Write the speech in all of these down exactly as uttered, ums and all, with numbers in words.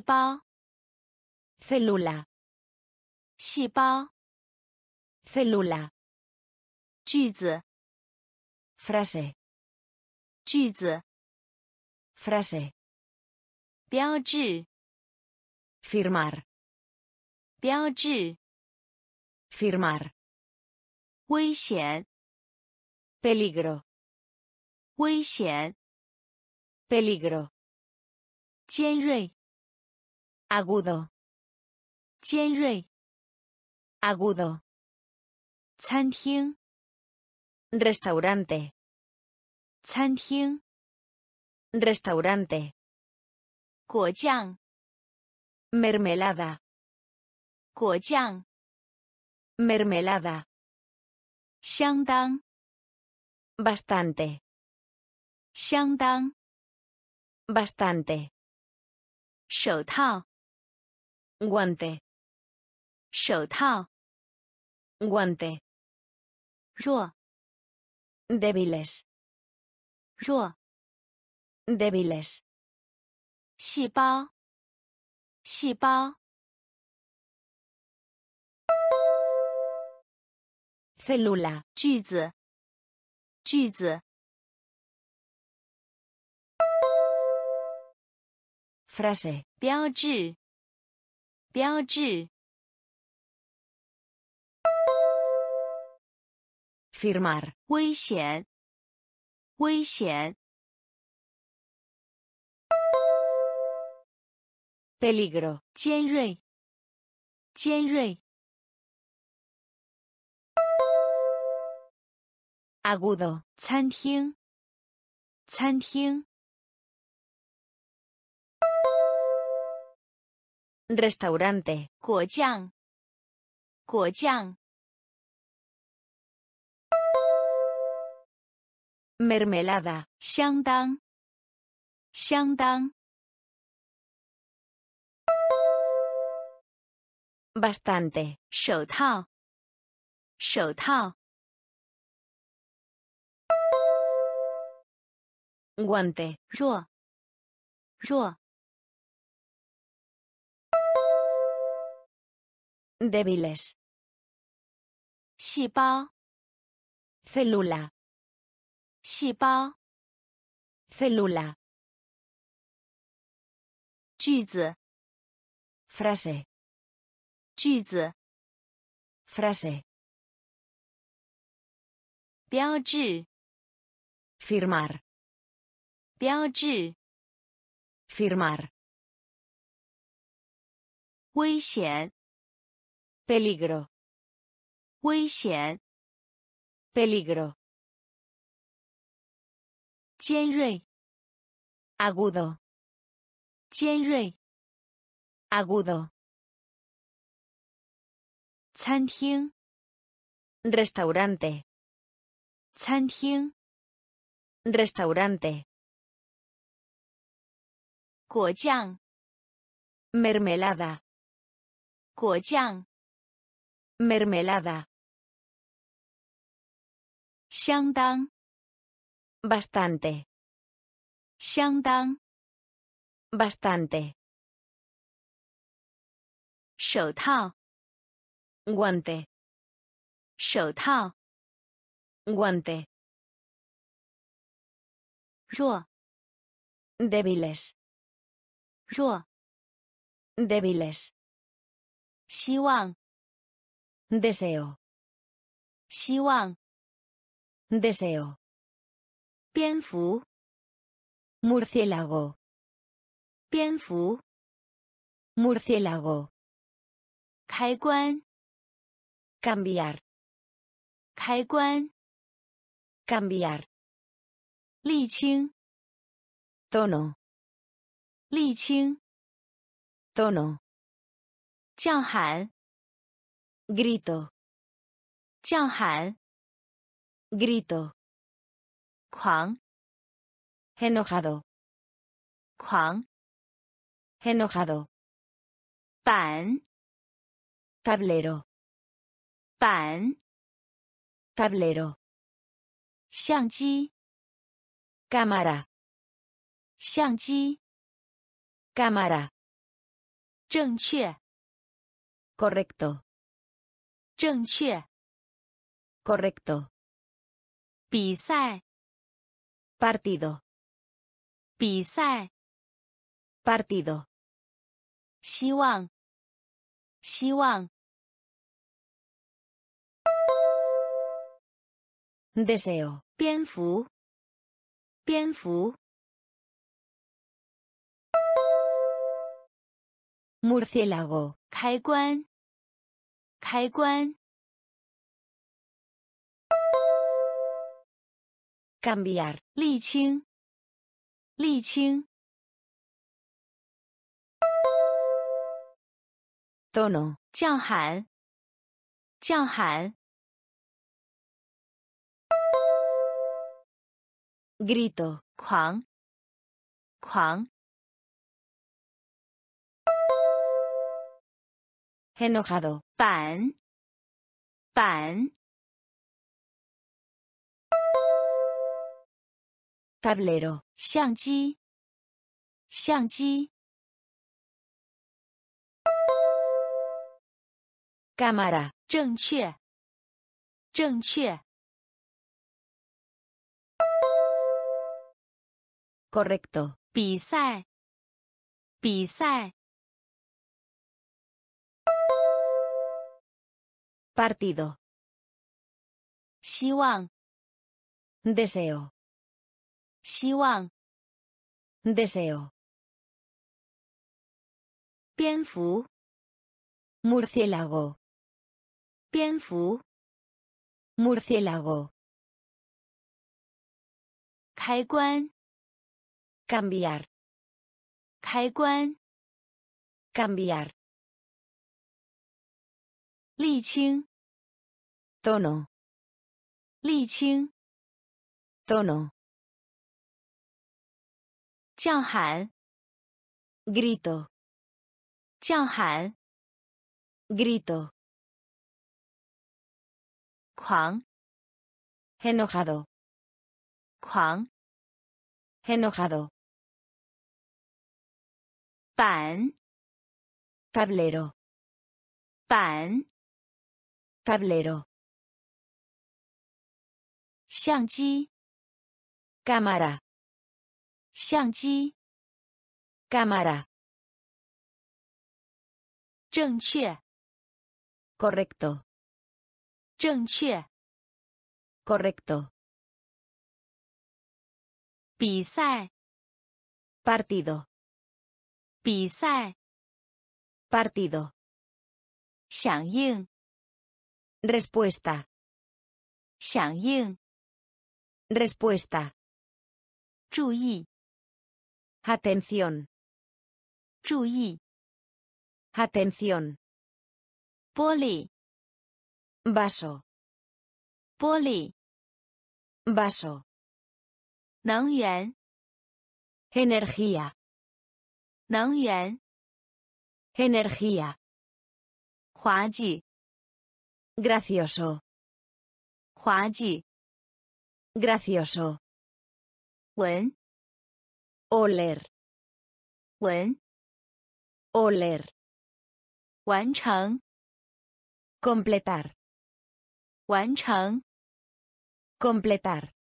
细胞 célula 细胞 célula 句子 frase 句子 frase 标志 firmar 标志 firmar 危险 peligro 危险 peligro 尖锐 agudo 尖锐 agudo 餐厅 restaurante 餐厅 restaurante 果酱 mermelada 果酱 mermelada 相当 bastante 相当 bastante 手套 guante 手套 guante 弱 débiles 弱 débiles 细胞 细胞 célula 句子 句子 frase 标志 标志 firmar 危险 危险 peligro 尖锐 尖锐 agudo 餐厅 餐厅 restaurante 果酱 果酱 mermelada 相当 相当 bastante 手套 手套 guante 弱 弱 débiles 细胞 célula 细胞 célula 句子 frase 句子 frase 标志 firmar 标志 firmar 危险 peligro 危险 peligro 尖锐 agudo 尖锐 agudo 餐厅 restaurante 餐厅 restaurante 果酱 mermelada 果酱 mermelada 相当 bastante 相当 bastante 手套 guante 手套 guante 弱 débiles 弱 débiles 希望 deseo 希望 deseo 蝙蝠 murciélago 蝙蝠 murciélago 开关 cambiar 开关 cambiar 沥青 tono 沥青 tono 叫喊 grito 叫喊 grito 狂 enojado 狂 enojado 板 tablero 板 tablero 相机 cámara 相机 cámara 正确 correcto 正确 correcto 比赛 partido 比赛 partido 希望 希望 deseo 蝙蝠 蝙蝠 murciélago 开关 开关 cambiar 沥青 沥青 tono 叫喊 叫喊 grito 狂 狂 enojado 板 板 tablero 相机 相机 cámara 正确 正确 correcto 比赛 比赛 partido 希望 deseo 希望 deseo 蝙蝠 murciélago 蝙蝠 murciélago 开关 cambiar 开关 cambiar 沥青 tono 沥青 tono 叫喊 grito 叫喊 grito 狂 enojado 狂 enojado 板 tablero 板 tablero 相机 cámara 相机 cámara 正确 correcto 正确 correcto 比赛 partido 比赛 partido 响应 respuesta 响应 respuesta 注意 atención 注意 atención 玻璃 vaso 玻璃 vaso 能源 energía 能源 energía 滑稽 gracioso 滑稽 gracioso 闻 oler 闻 oler 完成 completar 完成 completar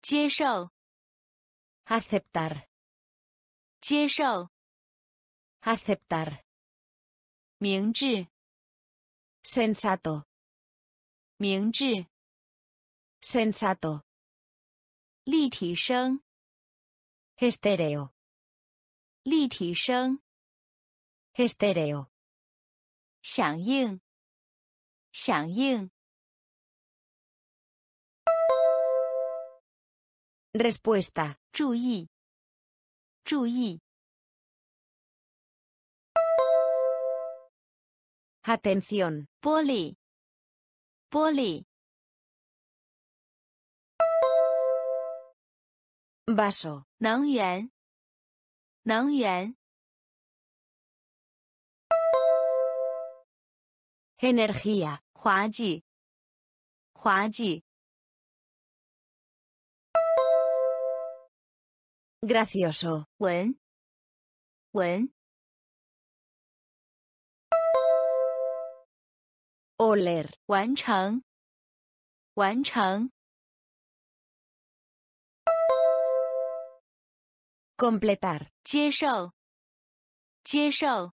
接受 aceptar 接受 aceptar 明智 sensato 明智 sensato 立体声 estéreo 立体声 estéreo 响应 响应 respuesta 注意 注意 atención 玻璃 玻璃 vaso 能源 能源 energía 滑稽 滑稽 gracioso 闻 闻 oler 完成，完成。completar 接受，接受。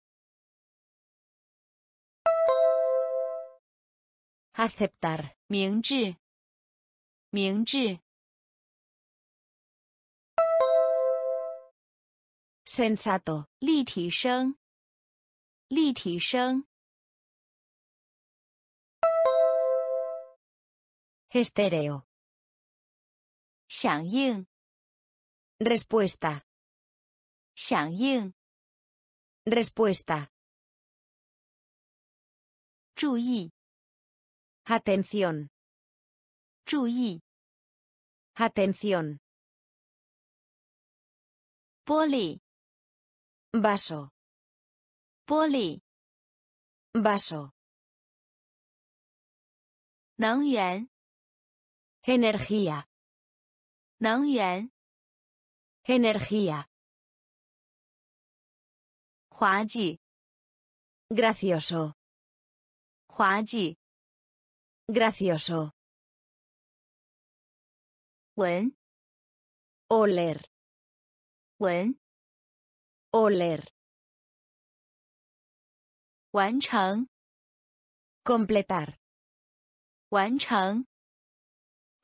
aceptar 明智，明智。sensato 立体声，立体声。 Estéreo. 响应 Respuesta. 响应 Respuesta. 注意 Atención. 注意 Atención. 玻璃 Vaso. 玻璃 Vaso. 能源 Energía. 能源 Energía. 滑稽 Gracioso. 滑稽 Gracioso. 闻 Oler. 闻 Oler. 完成 Completar. 完成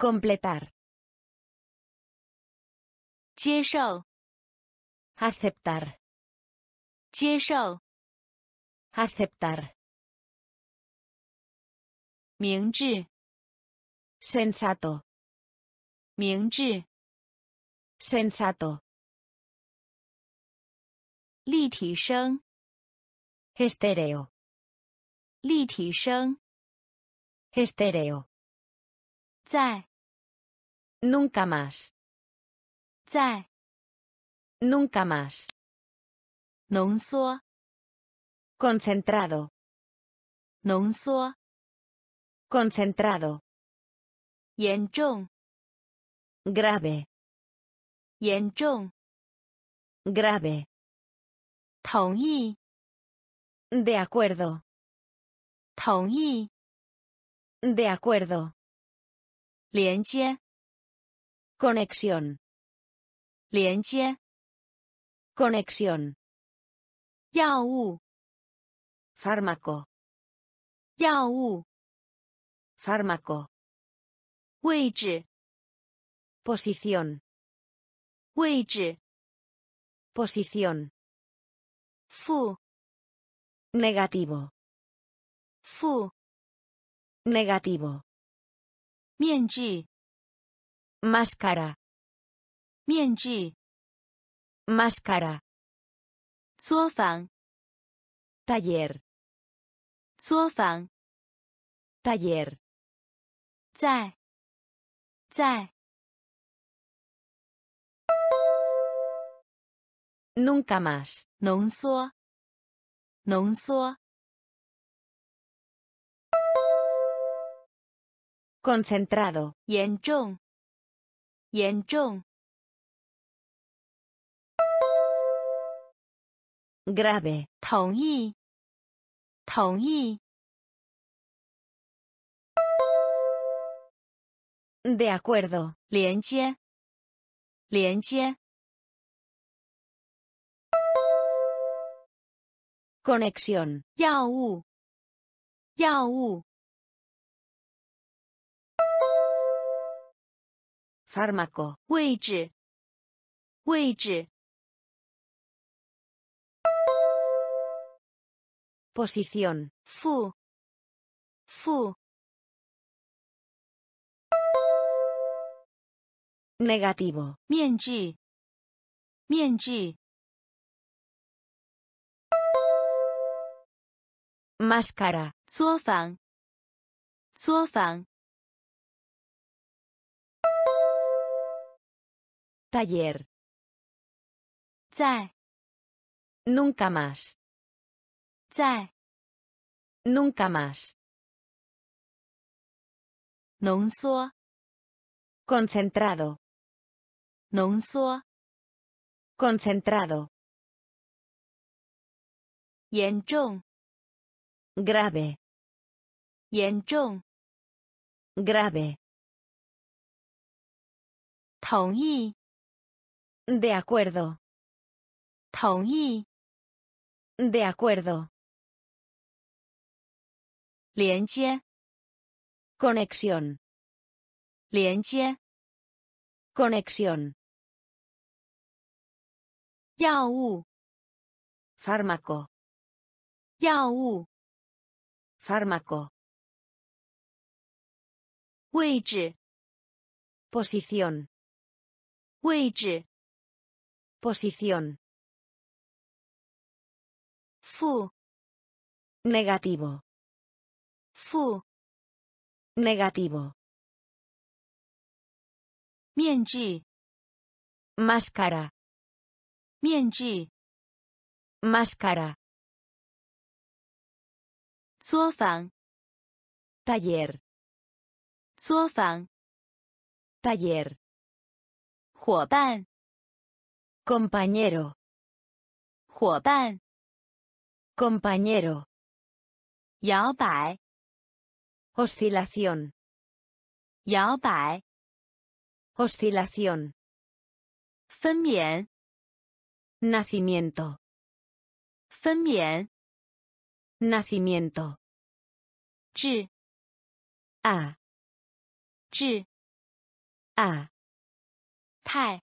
completar, 接受 aceptar, 接受 aceptar, 明智 sensato, 明智 sensato, 立体声 estéreo, 立体声 estéreo, 在 Nunca más. 在 Nunca más. 浓缩 Concentrado. 浓缩 Concentrado. 严重 Grave. 严重 Grave. 同意 De acuerdo. 同意 De acuerdo. 连接 Conexión. 连接 Conexión. 药物 Fármaco. 药物 Fármaco. 位置 Posición. 位置 Posición. 负 Negativo. 负 Negativo. 面具 Máscara. 面具 Máscara. 作坊 Taller. 作坊 Taller. 在在 Nunca más. 浓缩浓缩 Concentrado. 严重严重 Grave. 同意同意 De acuerdo. 连接连接 Conexión. 药物药物 Fármaco. 位置位置 Posición. 负负 Negativo. 面具面具 Máscara. 作坊作坊 Taller. 在 Nunca más. 在 Nunca más. 浓缩 Concentrado. 浓缩 Concentrado. 严重 Grave. 严重 grave 同意 de acuerdo 同意 de acuerdo 连接 conexión 连接 conexión 药物 fármaco 药物 fármaco 位置 posición 位置 posición 负 negativo 负 negativo 面具 máscara 面具 máscara 作坊 taller 作坊 taller 伙伴 compañero 伙伴 compañero 摇摆 oscilación 摇摆 oscilación 分娩 nacimiento 分娩 nacimiento 治 a 治 a 太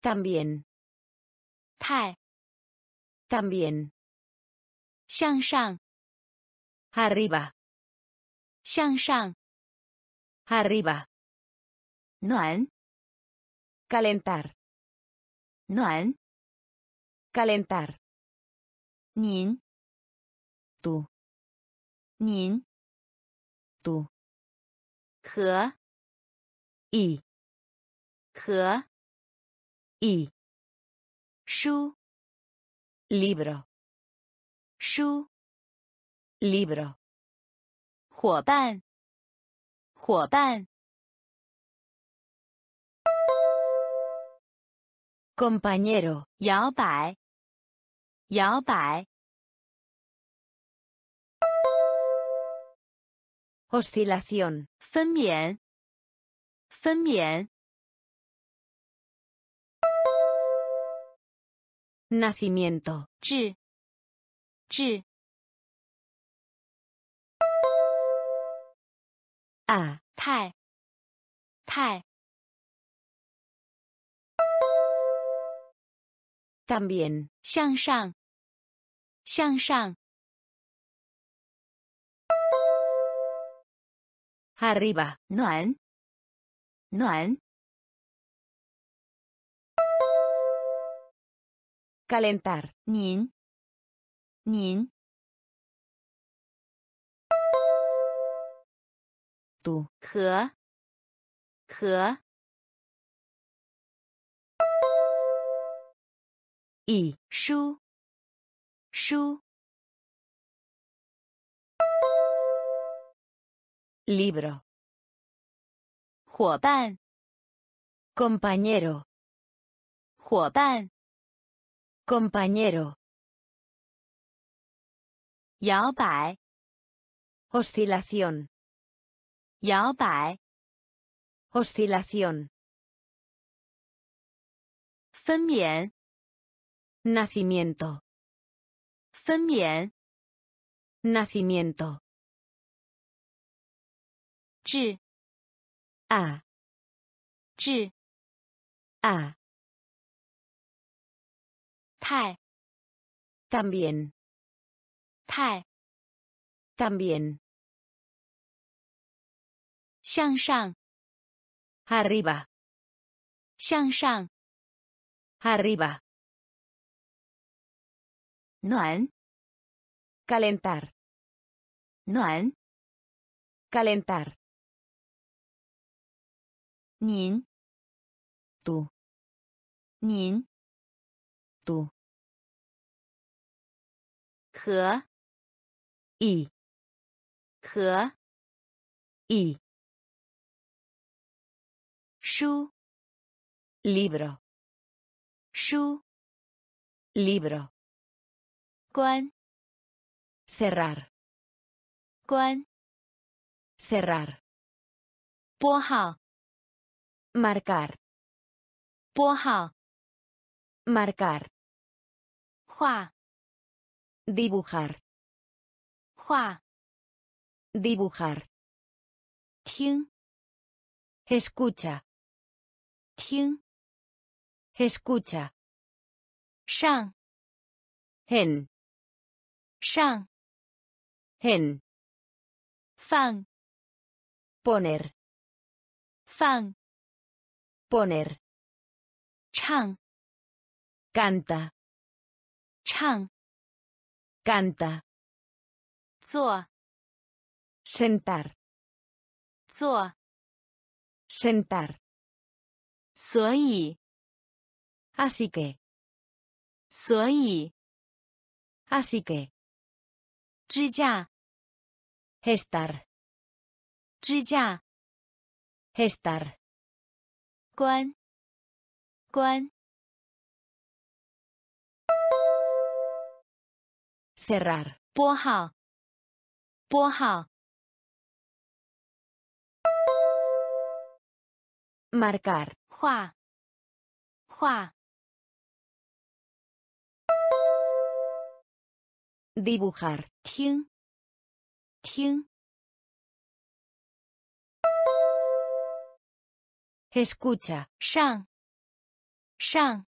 también 太 también 向上 arriba 向上 arriba 暖 calentar 暖 calentar 您 tú 您 tú 和 y 和 y 书 libro 书 libro 伙伴 伙伴 compañero 摇摆 摇摆 oscilación 分娩 分娩 nacimiento 治 治 a 太 太 también 向上 向上 arriba 暖 暖 calentar 您 您 tú 和 和 y 书 书 libro 伙伴 compañero 伙伴 compañero 摇摆 oscilación 摇摆 oscilación 分娩 nacimiento 分娩 nacimiento 治 a 治 a 太 también 太 también 向上 arriba 向上 arriba 暖 calentar 暖 calentar 您 tú 您 tú 和 y 和 y 书 libro 书 libro 关 cerrar 关 cerrar. 拨号 marcar. 拨号 marcar. 画 dibujar. 画 dibujar. 听 escucha. 听 escucha. 上 en. 上 en. 放 poner. 放 poner. 唱 canta. 唱 canta. 坐 sentar. 坐 sentar. 所以 así que. 所以 así que. 支架 estar. 支架 estar. 关关 cerrar. 拨号拨号 marcar. 画画 dibujar. 听听 escucha. 上上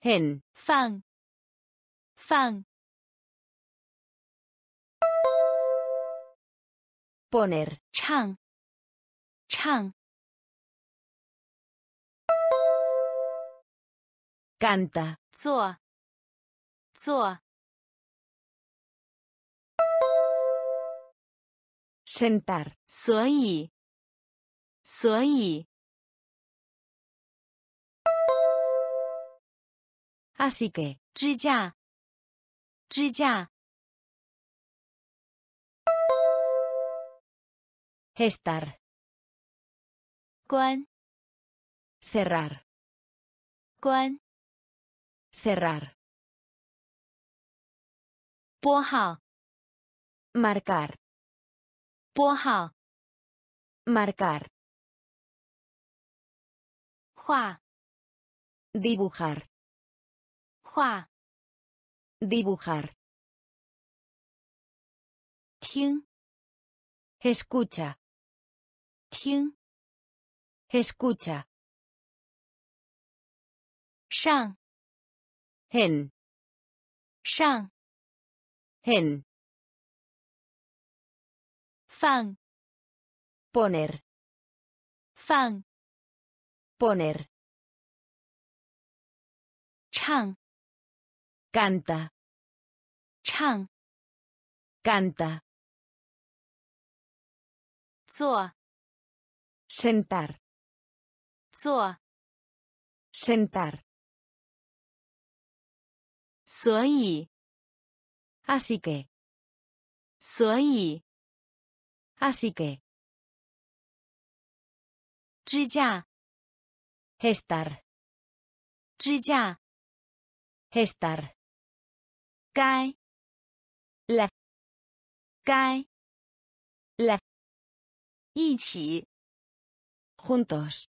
en. 放放 poner. 唱唱 canta. 坐坐 sentar. 所以所以 así que. 支架支架 estar. 关 cerrar. 关 cerrar. 拨号 marcar. 拨号 marcar. 画 dibujar. 画 dibujar. 听 escucha. 听 escucha. 上 en. 上 en. 放 poner. 放 poner. 唱 canta. 唱 canta. 坐 sentar. 坐 sentar. 所以 así que. 所以 así que. 支架 estar. 支架 estar. 该 la. 该 la. 一起 juntos.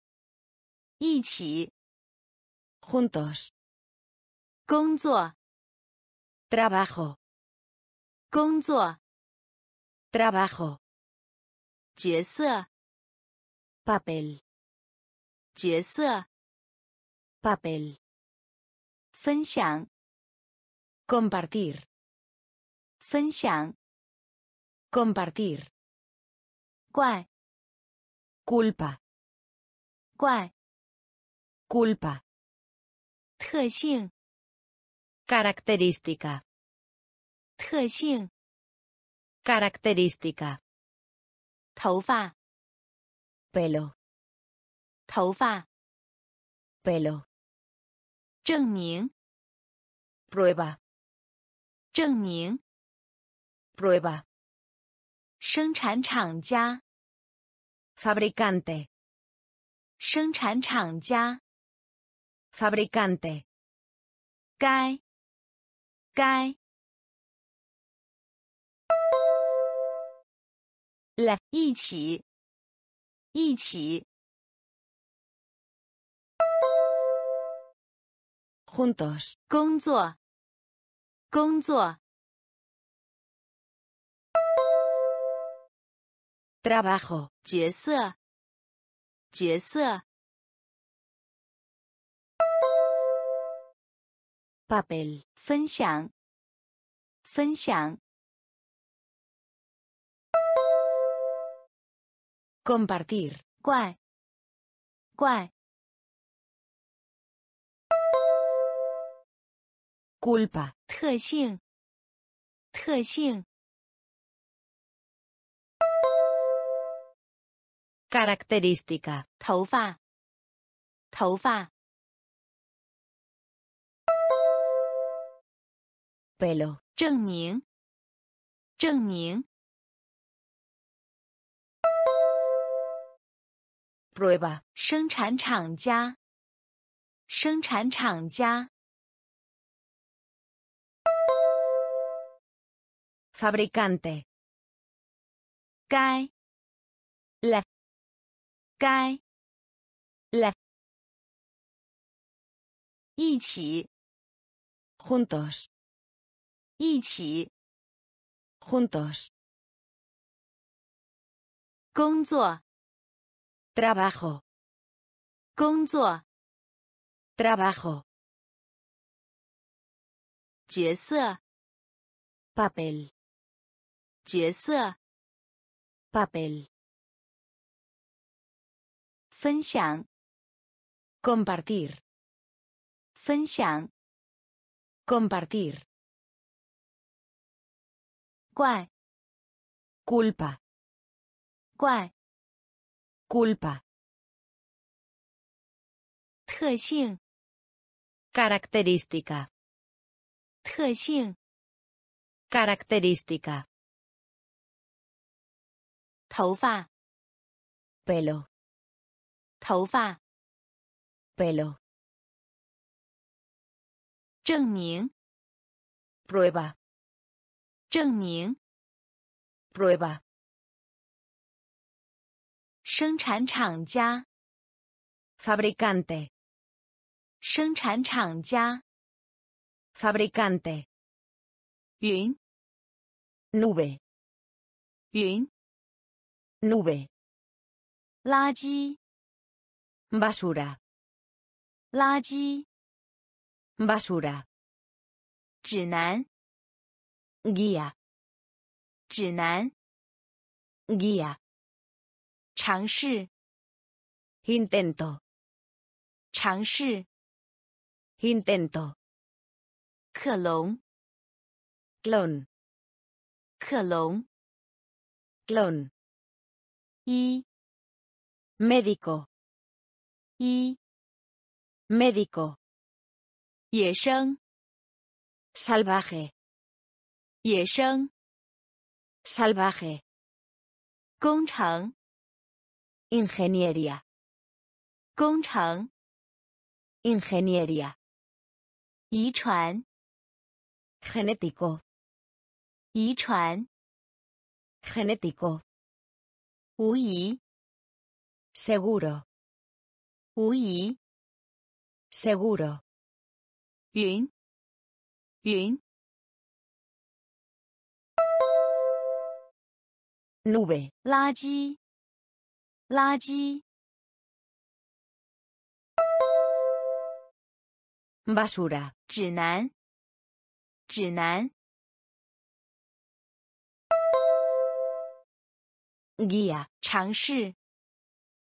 一起 juntos. 工作 trabajo. 工作 trabajo. 角色 papel. 角色 papel. 分享 compartir. 分享 compartir. 怪 culpa. 怪 culpa. 特性 característica. 特性 característica. 头发 pelo. 头发 pelo. 证明 prueba. 证明 prueba. 生产厂家 fabricante. 生产厂家 fabricante. 该该来，一起，一起。juntos， 工作，工作。trabajo， 角色，角色。papel， 分享，分享。compartir， 怪，怪。culpa， 特性，特性。característica， 头发，头发。pelo， 证明，证明。prueba， 生产厂家，生产厂家。fabricante， 该，来，该，来。一起 ，juntos， 一起 ，juntos。工作 ，trabajo， 工作 ，trabajo。角色 ，papel。角色 ，papel。分享 ，compartir。分享 ，compartir。怪 ，culpa。怪 ，culpa。特性 ，característica。特性 ，característica。头发 ，pelo。头发 ，pelo。证明 ，prueba。证明 ，prueba。生产厂家 ，fabricante。生产厂家 ，fabricante。云 ，nube。云 ，nube。垃圾。basura， 垃圾 basura， 指南 guía， 指南 guía， 尝试 intento， 尝试 intento， 克隆 clon， 克隆 clon， y médico。y médico， 野生 salvaje， 野生 salvaje， 工程 ingeniería， 工程 ingeniería， 遗传 genético， 遗传 genético， 无疑 seguro。无疑 seguro。 云云 nube， 垃圾垃圾 basura， 指南指南 guía， 尝试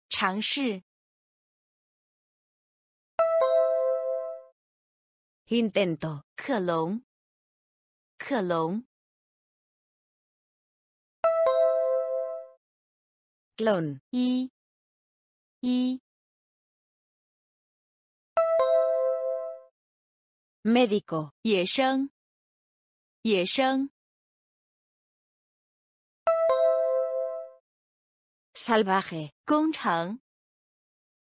尝试intento， 克隆，克隆。clon， 一，一。médico， 野生，野生。salvaje， 工程，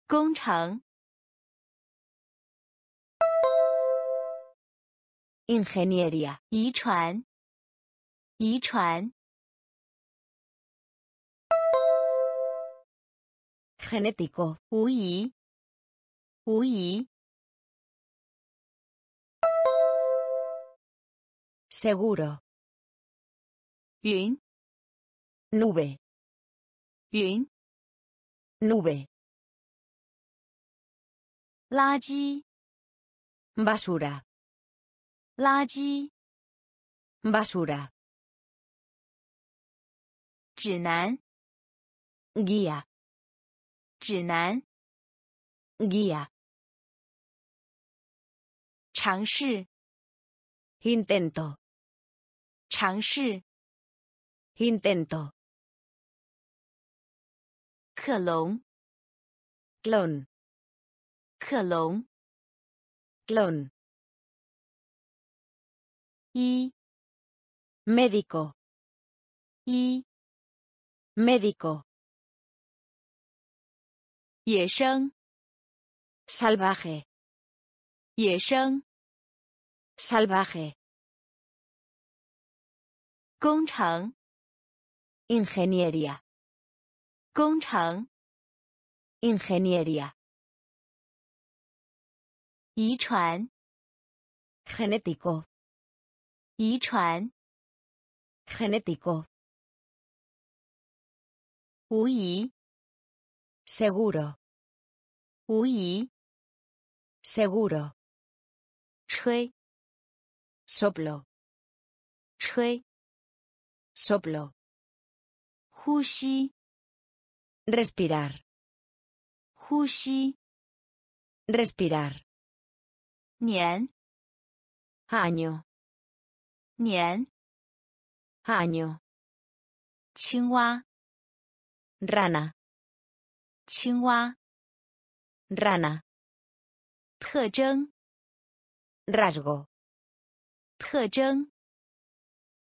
工程。ingeniería， 遗传，遗传。genético, uy, uy. Seguro, yun, nube, yun, nube. Basura, basura, basura. 指南 guía 指南 guía 尝试 intento 尝试 intento 克隆 clon 克隆 clon 医 médico 医 médico. 野生 salvaje. 野生 salvaje. 工程 ingeniería. 工程 ingeniería. 遗传 genético. 遗传 genético. 无疑 seguro 无疑 seguro 吹 soplo 吹 soplo 呼吸 respirar 呼吸 respirar 年 año 年 año 青蛙 rana, 青蛙 rana, 特征 rasgo, 特征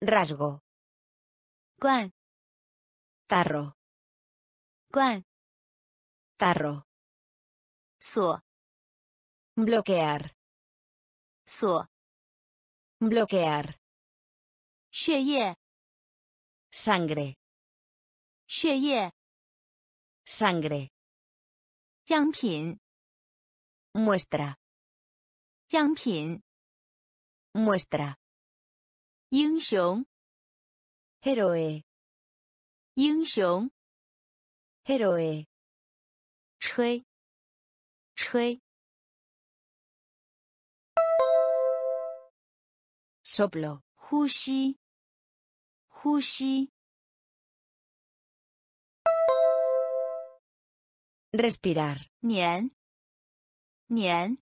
rasgo, 罐 tarro, 罐 tarro, 锁 bloquear, 锁 bloquear, 血液 sangre, 血液 sangre 样品 muestra 样品 muestra 英雄 héroe 英雄 héroe 吹吹 soplo 呼吸呼吸 respirar 年 年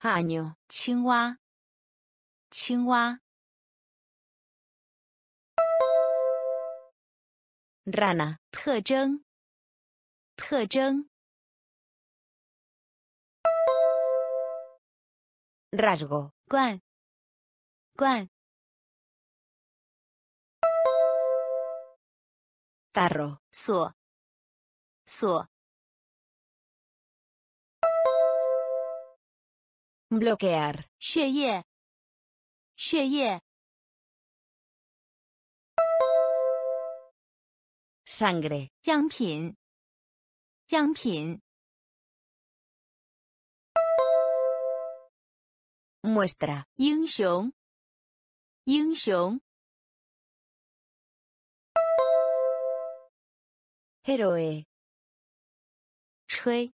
año 青蛙 青蛙 rana 特征 特征 rasgo 冠 冠 tarro, 锁 锁 bloquear, 血液 血液 sangre, 样品 样品 muestra, 英雄 英雄 héroe 吹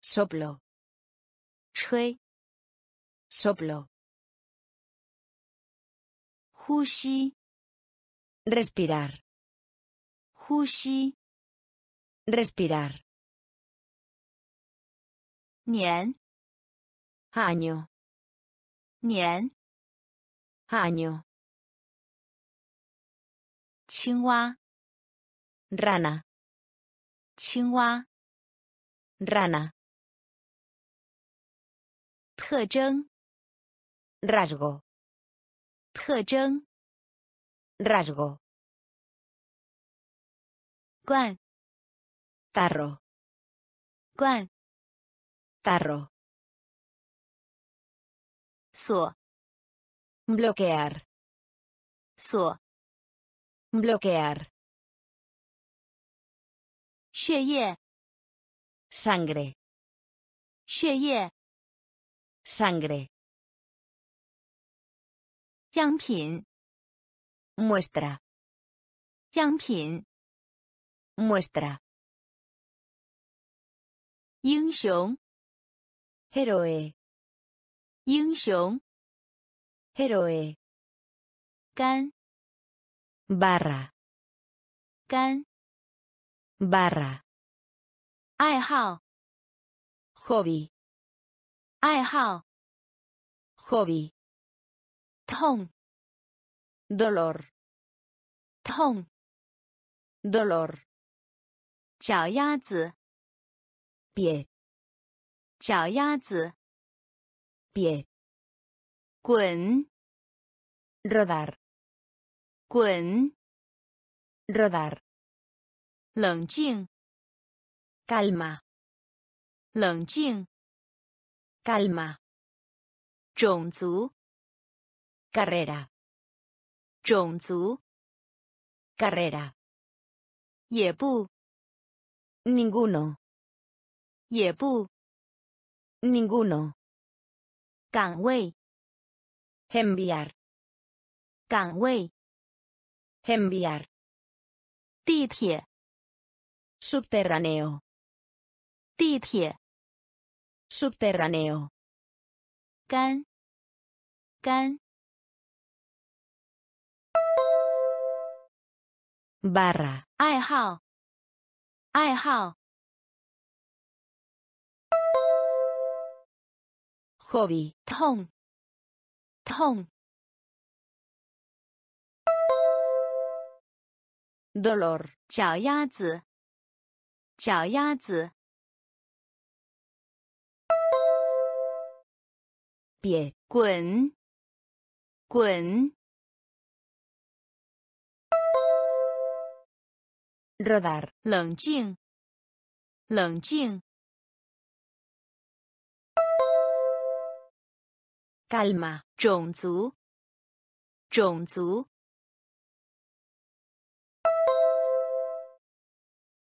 soplo 吹 soplo 呼吸 respirar 呼吸 respirar 年 año 年 año 青蛙rana 青蛙 rana 特征 rasgo 特征 rasgo 罐 tarro 罐 tarro 锁 bloquear 锁 bloquear. 血液 sangre. 血液 sangre. 样品 muestra. 样品 muestra. 英雄 héroe. 英雄 héroe. 干 barra. 干 barra. 爱好 hobby. 爱好 hobby. 痛 dolor. 痛 dolor. 脚丫子 pie. 脚丫子 pie. 滚 rodar. 滚 rodar. 冷静 calma. 冷静 calma. 种族 carrera. 种族 carrera. 也不 ninguno. 也不 ninguno. 岗位 enviar. 岗位 enviar. 地铁 subterráneo. 地铁 subterráneo. 干 干 barra. 爱好 爱好 hobby. 痛 痛 dolor. 脚丫子 脚丫子 pie. 滚 滚 rodar. 冷静 冷静 calma. 种族 种族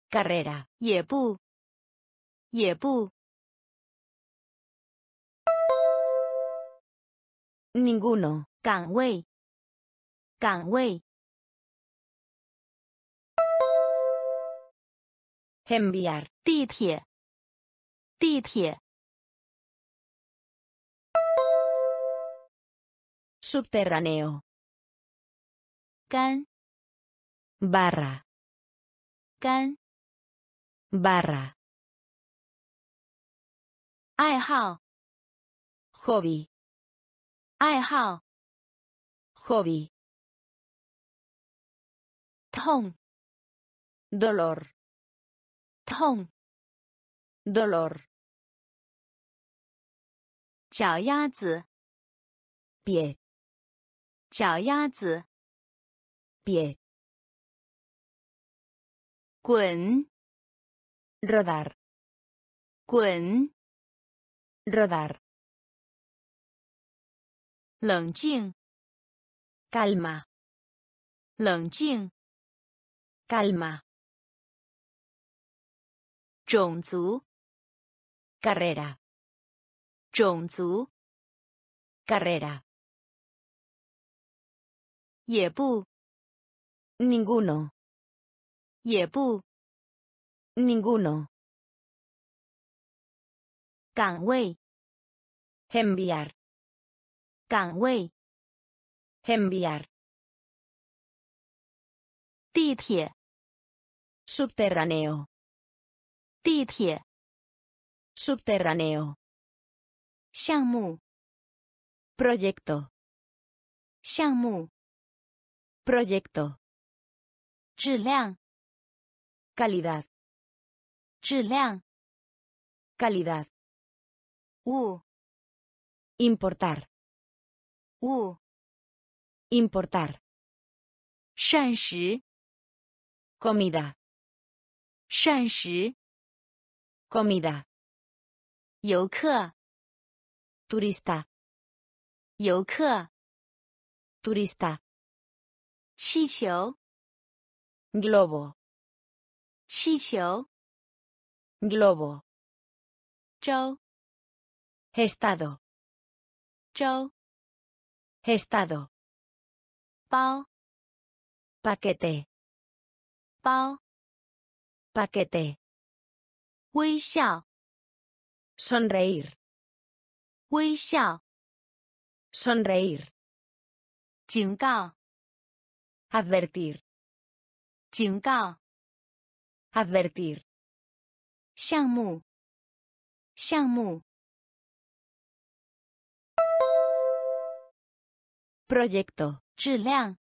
carrera. 也不 也不 ninguno. 岗位 岗位 enviar. 地铁 地铁 subterráneo. 干 barra. 干 barra. 爱好 hobby. 爱好 hobby. 痛 dolor. 痛 dolor. 脚丫子 pie. 脚丫子 pie. 滚 rodar. 滚 rodar. 冷静 calma. 冷静 calma. 种族 carrera. 种族 carrera. 也不 ninguno. 也不 ninguno. 岗位 enviar. 岗位 enviar. 地铁 subterráneo. 地铁 subterráneo. 项目 proyecto. 项目 proyecto. 质量 calidad. 质量 calidad. U importar. U importar. 膳食 comida. 膳食 comida. 游客 turista. 游客 turista. 气球 globo 气球 globo 州 estado 州 estado 包 paquete 包 paquete 微笑 sonreír 微笑 sonreír 警告 advertir 警告 advertir 项目项目 proyecto 质量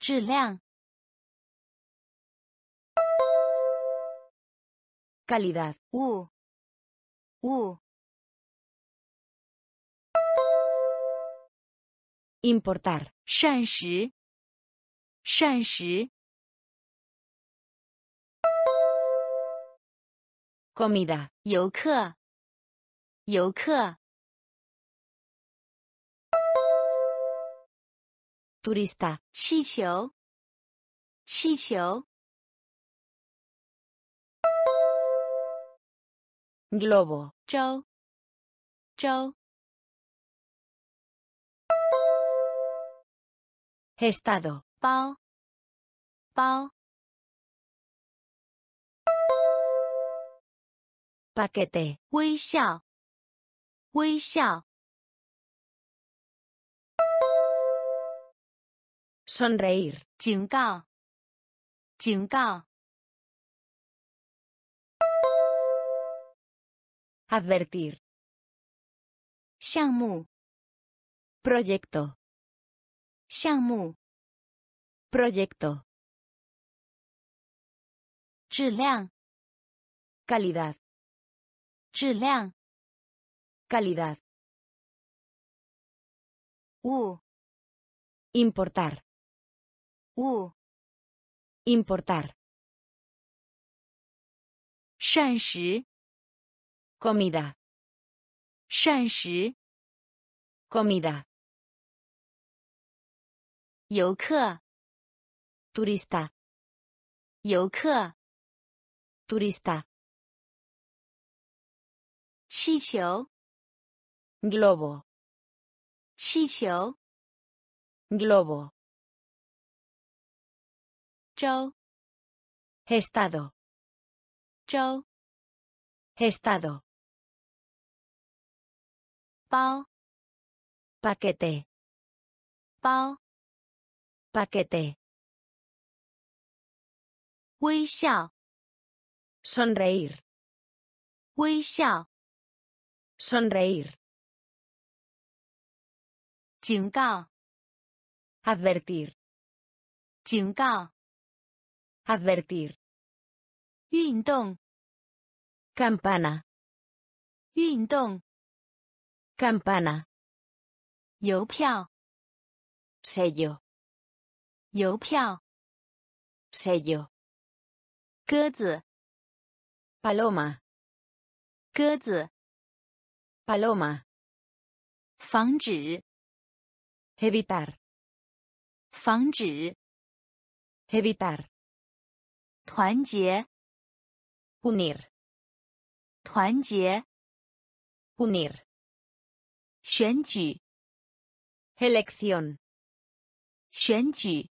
质量 calidad 物物 importar 膳食膳食 comida 游客游客 turista 气球气球 globo 州州 estado 包包 paquete 微笑微笑 sonreír 警告警告 advertir 项目 proyecto 项目 proyecto 质量 calidad 质量 calidad 物 importar 物 importar 膳食 comida 膳食 comida 游客 turista 游客 turista 气球 globo 气球 globo 州 estado 州 estado 包 paquete 包 paquete 微笑 sonreír 微笑 sonreír 警告 advertir 警告 advertir 运动 campana 运动 campana 邮票 sello 邮票 sello 鸽子 paloma 鸽子 paloma 防止 evitar 防止 evitar 团结 unir 团结 unir 选举 elección 选举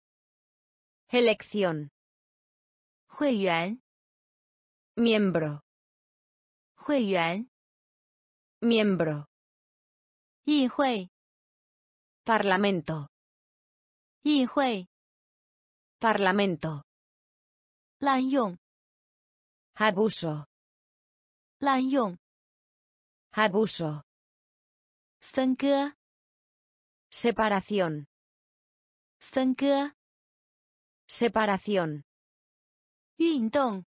elección 会员 miembro 会员 miembro 议会 parlamento 议会 parlamento 滥用 abuso 滥用 abuso 分割 separación 分割 separación 运动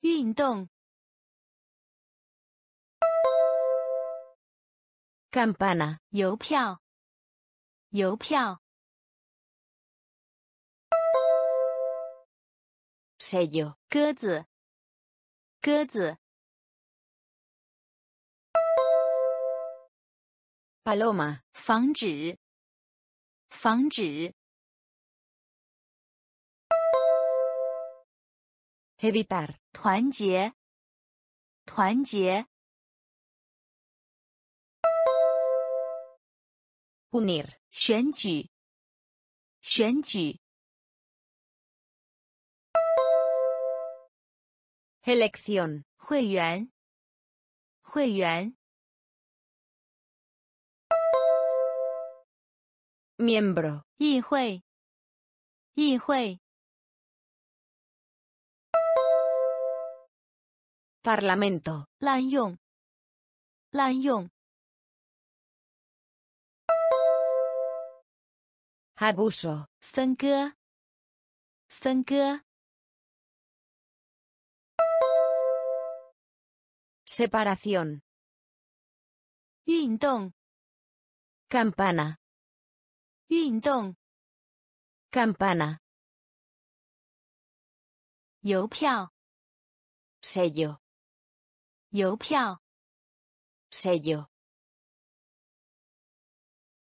运动 campana 邮票邮票 sello 鸽子鸽子 paloma 防止防止 evitar， 团结，团结。unir， 选举，选举。elección， 会员，会员。miembro， 议会，议会。Parlamento， 滥用，滥用。Abuso， 分割，分割。Separación， 运动。Campana， 运动。Campana， 邮票。Sello，邮票 sello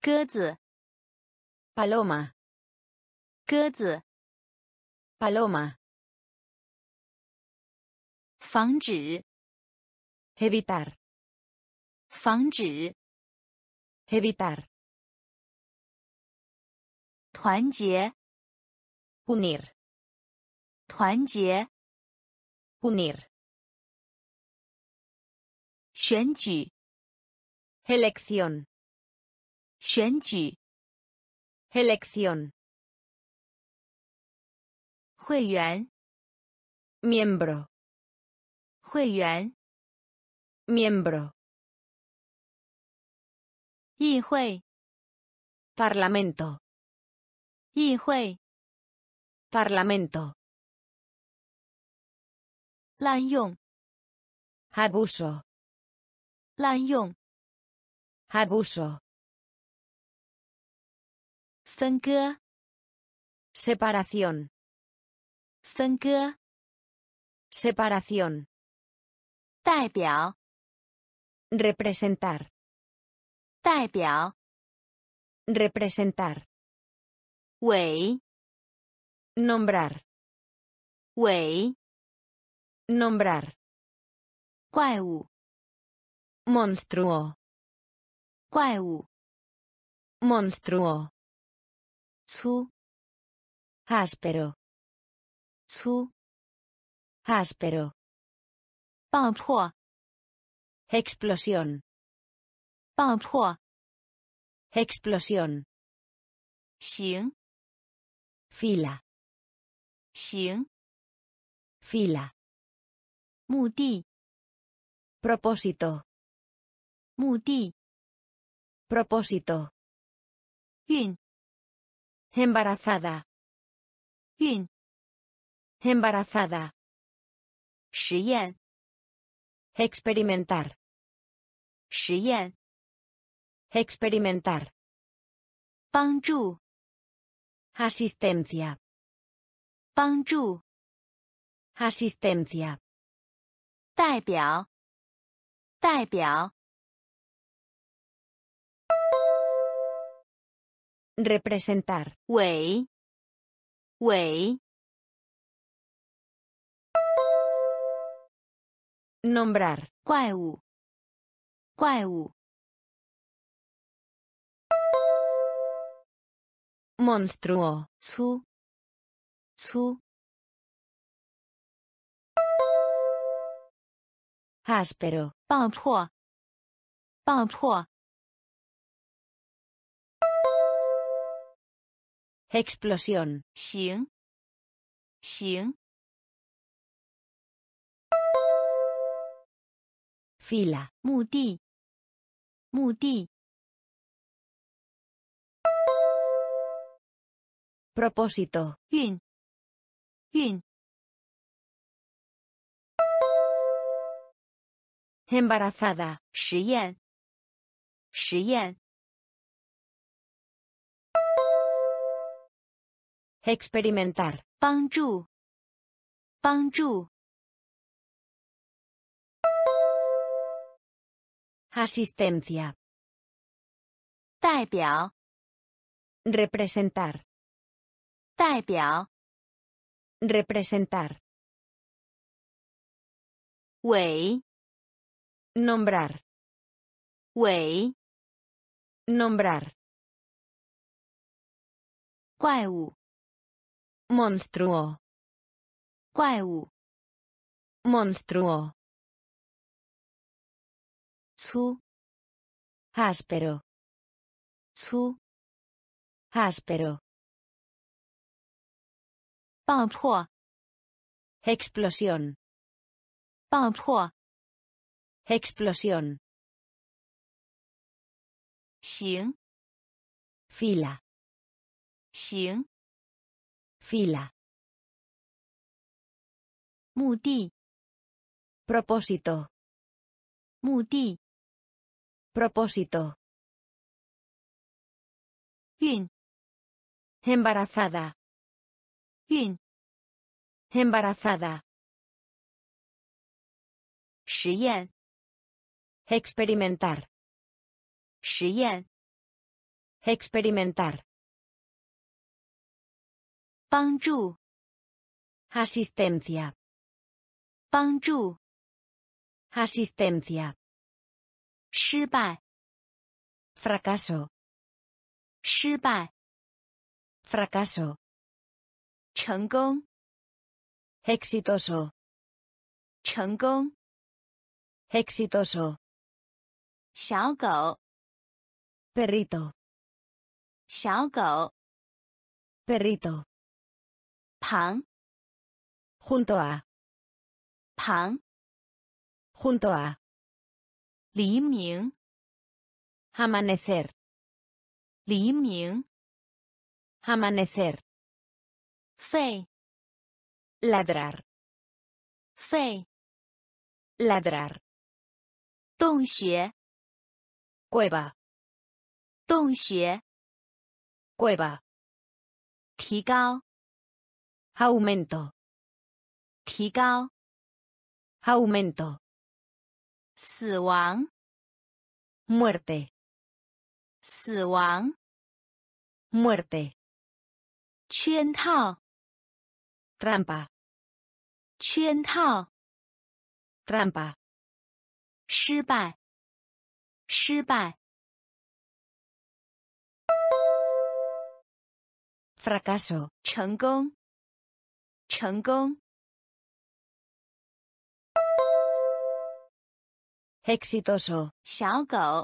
鸽子 paloma 鸽子 paloma 防止 evitar 防止 evitar 团结 unir 团结 unir选举 elección 选举 elección 会员 miembro 会员 miembro 议会 parlamento 议会 parlamento 滥用 abuso 滥用 abuso 分割 separación 分割 separación 代表 representar 代表 representar 委 nombrar 委 nombrar 怪物monstruo 怪物 monstruo 粗 áspero 粗 áspero 爆破 explosión 爆破 explosión 行 fila 行 fila 目的 propósito目的 propósito 孕 embarazada 孕 embarazada 实验 experimentar 实验 experimentar 帮助 asistencia 帮助 asistencia 代表代表representar 委委 nombrar 怪物怪物 monstruo 粗粗 áspero 爆破爆破 explosión 行行 fila 目的目的 propósito 运运 embarazada 实验实验 experimentar 帮助帮助 asistencia 代表 representar 代表 representar Wei. Nombrar. Wei. Nombrar. Guai wu. Monstruo. Guai wu. Monstruo. Su. Áspero. Su. Áspero. Pampuo. Explosión. Pampuo. Explosión. Xing. Fila. Xing. Fila. Mudi. Propósito. Mudi. Propósito. Yun. Embarazada. Yun. Embarazada. Shiyan. Experimentar. Shiyan. Experimentar. Bangju. Asistencia. Bangju. Asistencia. Shibai. Fracaso. Shibai. Fracaso. Cheng gong. Exitoso. Cheng gong. Exitoso. Xiao gou. Perrito. Xiao gou. Perrito. Pang. Junto a. Pang. Junto a. Li ming. Amanecer. Li ming. Amanecer. Fei. Ladrar. Fei. Ladrar. Dongxue. Cueva. Dongxue. Cueva. Tigao. Aumento. Tigao. Aumento. Siwang. Muerte. Siwang. Muerte. Chuan tao. Trampa. Chuan tao. Trampa. Shibai. Shibai. Fracaso. Cheng gong. Cheng gong. Exitoso. Xiao gou.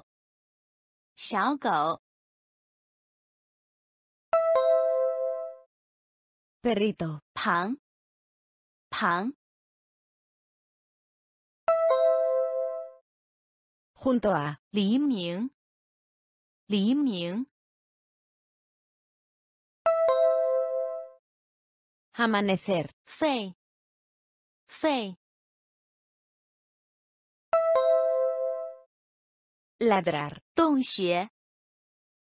Xiao gou. Perrito. Pang. Pang. Junto a. Li ming. Li ming. Amanecer. Fei. Fei. Ladrar. Dongxue.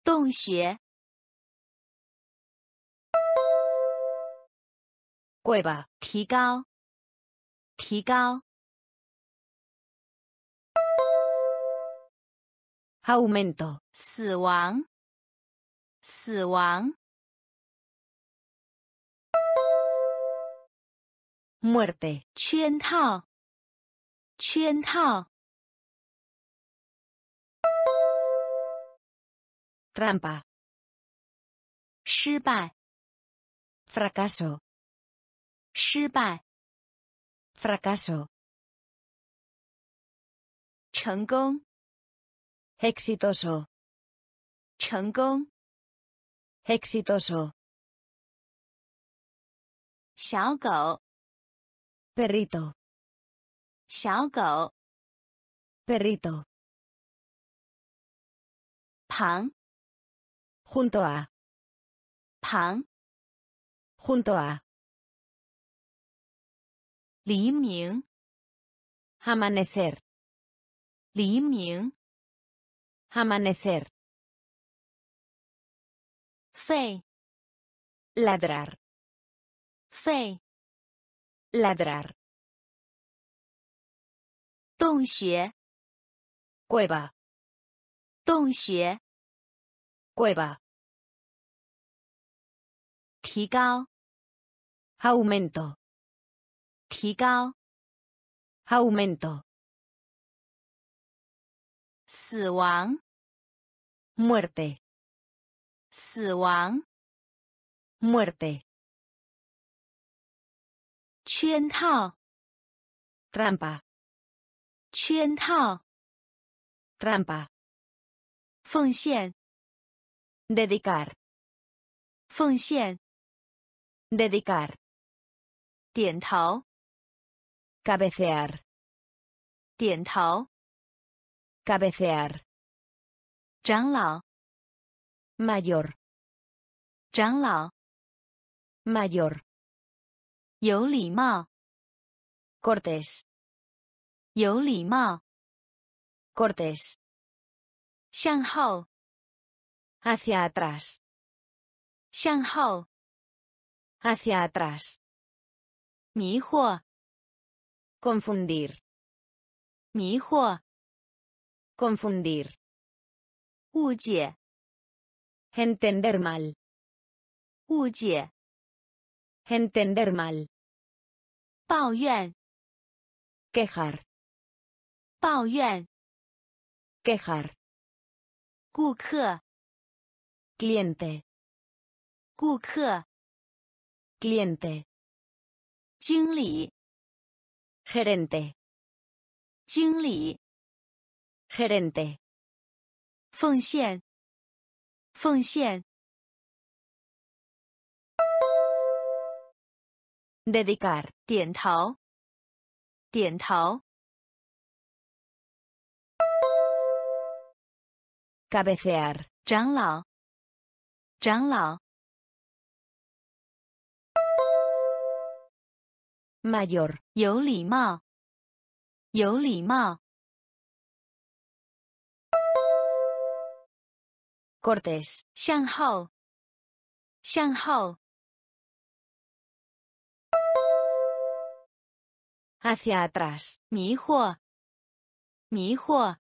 Dongxue. Cueva. Tigao. Tigao. Aumento. Siwang. Siwang. Muerte. Chuan tao. Chuan tao. Trampa. Shibai. Fracaso. Shibai. Fracaso. Cheng gong. Exitoso. Cheng gong. Exitoso. Xiao gou. Perrito. Xiao gou. Perrito. Pang. Junto a. Pang. Junto a. Li ming. Amanecer. Li ming. Amanecer. Fei. Ladrar. Fei. Ladrar. Dongxue. Cueva. Dongxue. Cueva. Tigao. Aumento. Tigao. Aumento.死亡 muerte. 死亡 muerte. 圈套 trampa. 圈套 trampa. 奉献 dedicar. 奉献 dedicar. 点头 cabecear. 点头 cabecear. 长老 mayor. 长老 mayor. 有礼貌 cortés. 有礼貌 cortés. 向后 hacia atrás. 向后 hacia atrás. 迷惑 confundir. 迷惑 confundir. 误解 entender mal. 误解 entender mal. 抱怨 quejar. 抱怨 quejar. 顾客 cliente. 顾客 cliente. 经理 gerente. 经理 gerente. 奉献，奉献。dedicar， 点头，点头。cabecear， 长老，长老。mayor， 有礼貌，有礼貌。cortés. 向后，向后。hacia atrás. 迷惑，迷惑。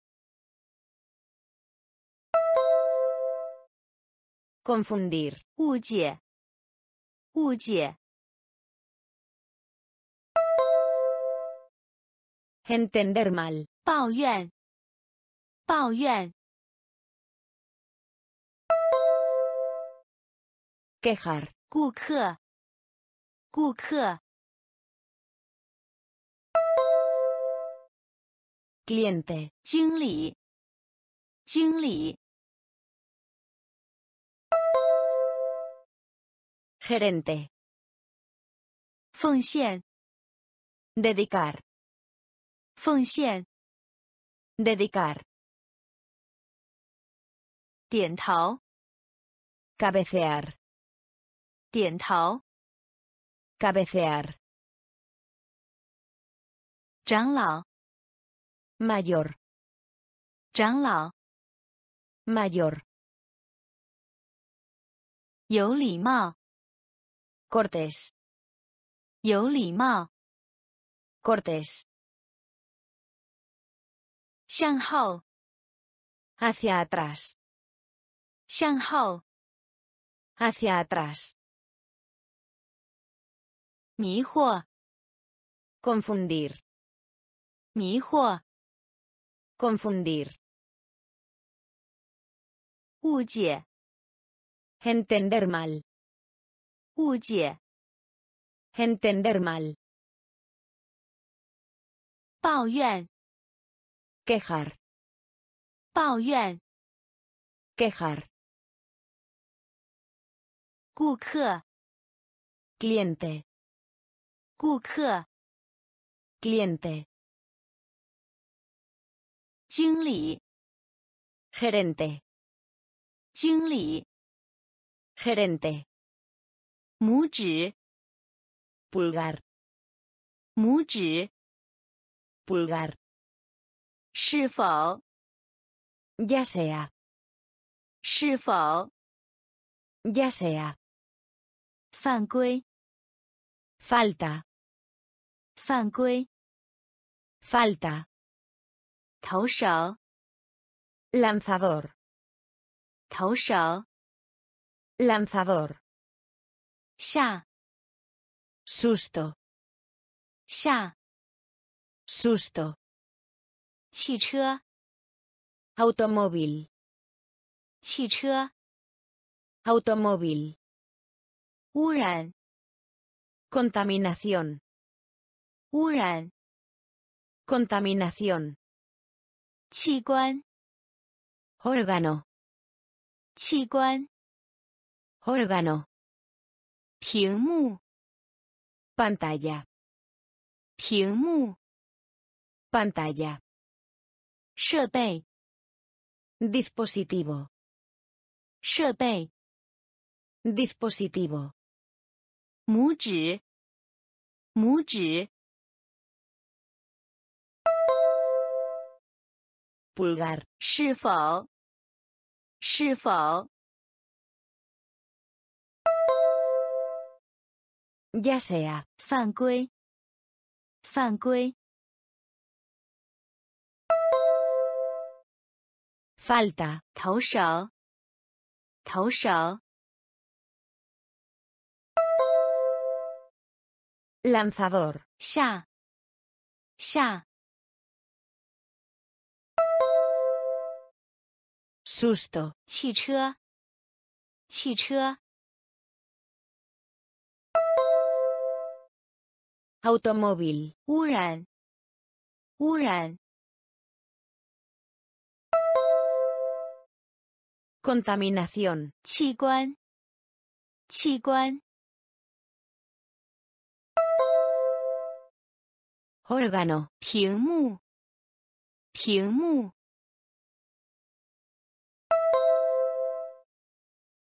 confundir. 误解，误解。entender mal. 抱怨，抱怨。 quejar. 顾客，顾客。 cliente. 经理，经理。 gerente. 奉献 dedicar. 奉献 dedicar. 点头 cabecear. 点头 cabecear. 长老 mayor. 长老 mayor. 有礼貌 cortés. 有礼貌 cortés. 向后 hacia atrás. 向后 hacia atrás. 迷惑 confundir. 迷惑 confundir. 误解 entender mal. 误解 entender mal. 抱怨 quejar. 抱怨 quejar. 顾客 cliente. 顾客 cliente. 经理 gerente. 经理 gerente. 拇指 pulgar. 拇指 pulgar. 是否 ya sea. 是否 ya sea. 犯规 falta. 犯规 falta. 投手 lanzador. 投手 lanzador. 下 susto. 下 Susto. 汽车 automóvil. 汽车 automóvil. 污染 contaminación. 污染 contaminación. 器官 órgano. 器官 órgano. 屏幕 pantalla. 屏幕 pantalla. 设备 dispositivo. 设备 dispositivo. 拇指 拇指 pulgar. 是否 是否 ya sea. 犯规 犯规 falta. 投手 投手 lanzador. 下 下 susto. 汽车 汽车 automóvil. 污染 污染 contaminación. 器官 器官 órgano. 屏幕 屏幕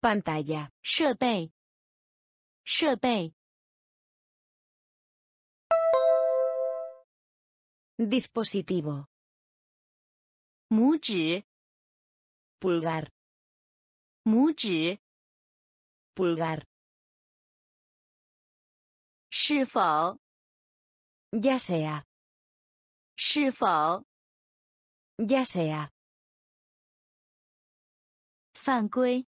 pantalla. 设备 设备 dispositivo. 拇指 pulgar. 拇指 pulgar. 是否 ya sea. 是否 ya sea. 犯规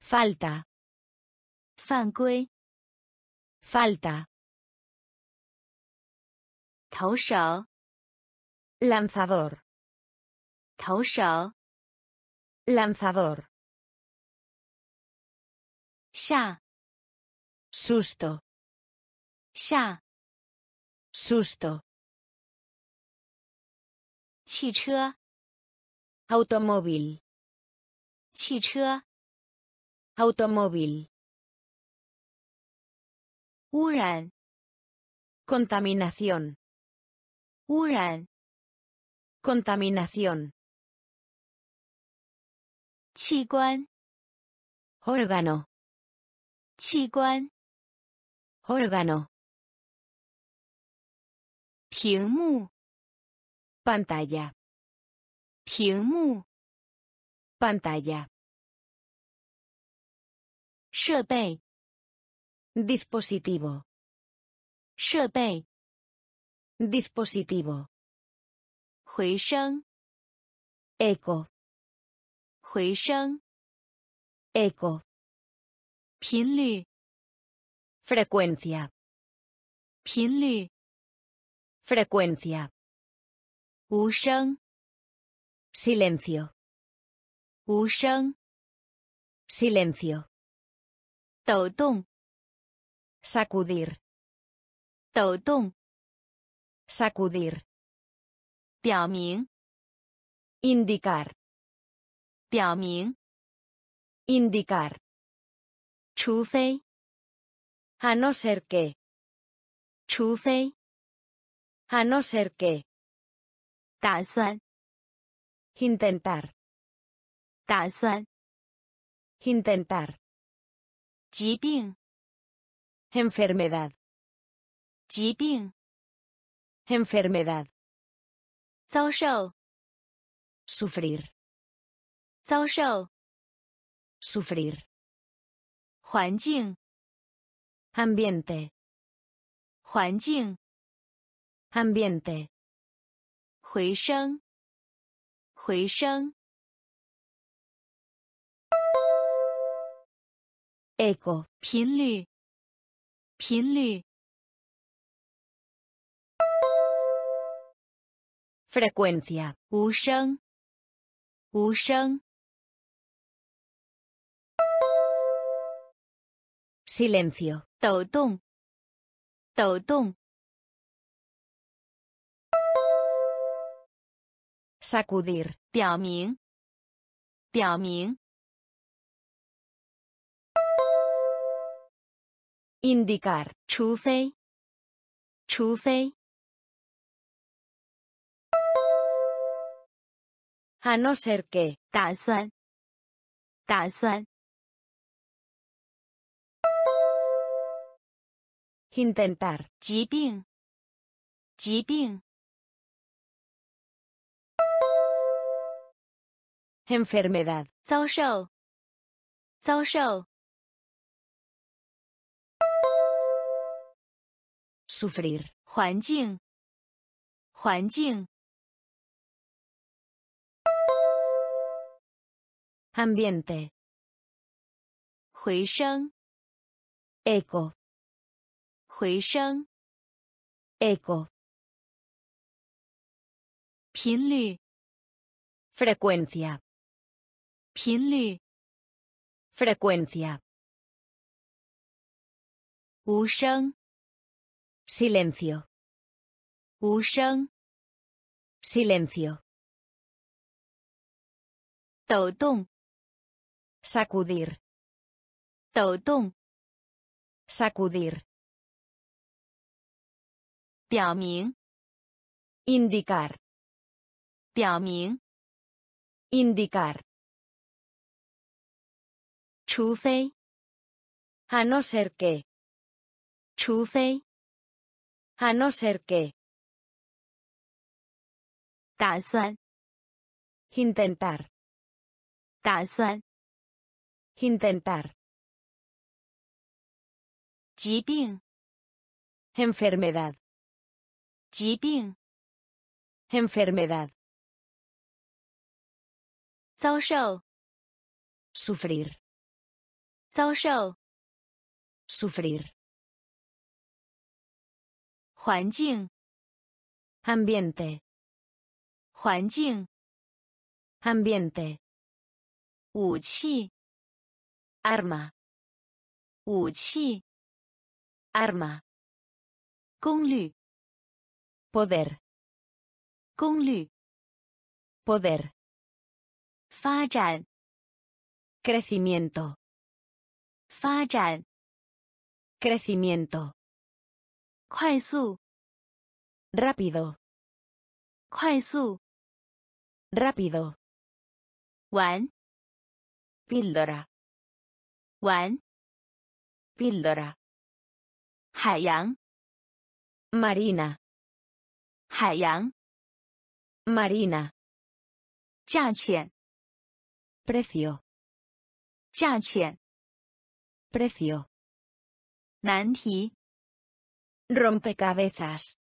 falta. 犯规 falta. 投手 lanzador. 投手 lanzador. 下 susto. 下 susto. 汽车 automóvil. 汽车 automóvil. 污染 contaminación. 污染 contaminación. 器官 órgano. 器官 órgano. 屏幕 pantalla. 屏幕 pantalla. 设备 dispositivo. 设备 dispositivo. 回声 eco. 回声 eco. 频率 frecuencia. 频率 frecuencia. 无声 silencio. 无声 silencio. 抖动 sacudir. 抖动 sacudir. 表明 indicar. 表明 indicar. 除非 a no ser que. 除非 a no ser que. 打算 intentar. 打算 intentar. 疾病 enfermedad. 疾病 enfermedad. 遭受 sufrir. 遭受 sufrir. 环境 ambiente. 环境 ambiente. 回声 回声 eco. 频率 频率 frecuencia, 无声，无声。silencio, 抖动，抖动。sacudir, 表明，表明。indicar, 除非，除非。 A no ser que, 打算，打算。intentar, 疾病，疾病。enfermedad, 遭受，遭受。sufrir, 环境，环境。 ambiente, 回声 eco, 回声 eco, 频率 frecuencia, 频率 frecuencia, 无声 silencio, 无声 silencio, 抖动 sacudir, 抖动 sacudir, 表明 indicar, 表明 indicar, 除非 a no ser que, 除非 a no ser que, 打算 intentar, 打算 intentar, 疾病 enfermedad, 疾病 enfermedad, 遭受 sufrir, 遭受 sufrir, 环境 ambiente, 环境 ambiente, 武器 arma, 武器 arma, 功率 poder, 功率 poder, 发展 crecimiento, 发展 crecimiento, 快速 rápido, 快速 rápido, 玩 píldora, 玩 píldora, 海洋 marina, 海洋 marina, 价钱 precio, 价钱 precio, 难题 rompecabezas,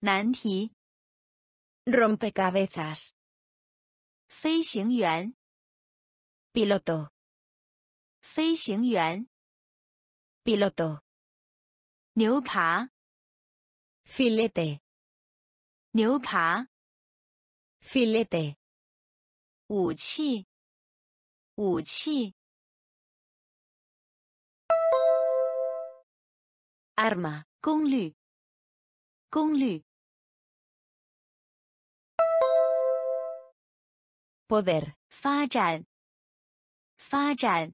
难题 rompecabezas, 飞行员 piloto, 飞行员 piloto, 牛扒 filete, 牛扒 filete, 武器，武器 arma, 功率，功率 poder, 发展，发展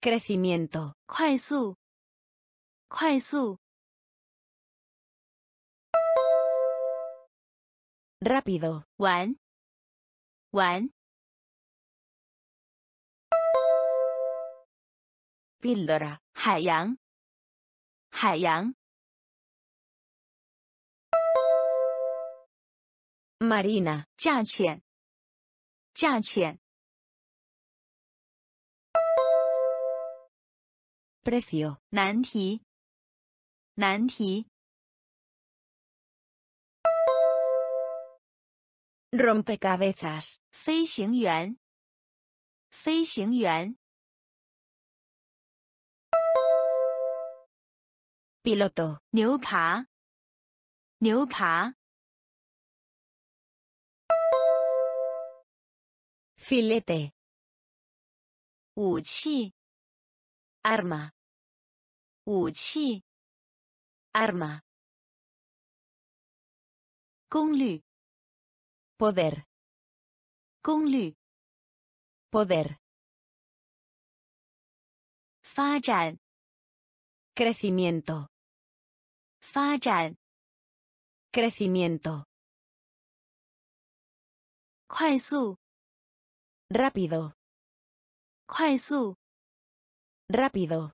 crecimiento, 快速，快速 rápido, 玩，玩 píldora, 海洋，海洋 marina, 价钱，价钱 precio, 难题，难题 rompecabezas, 飞行员，飞行员 piloto 牛扒牛扒 filete 武器 arma 武器 arma 功率 poder 功率 poder 发展 crecimiento 发展 crecimiento 快速 rápido 快速 rápido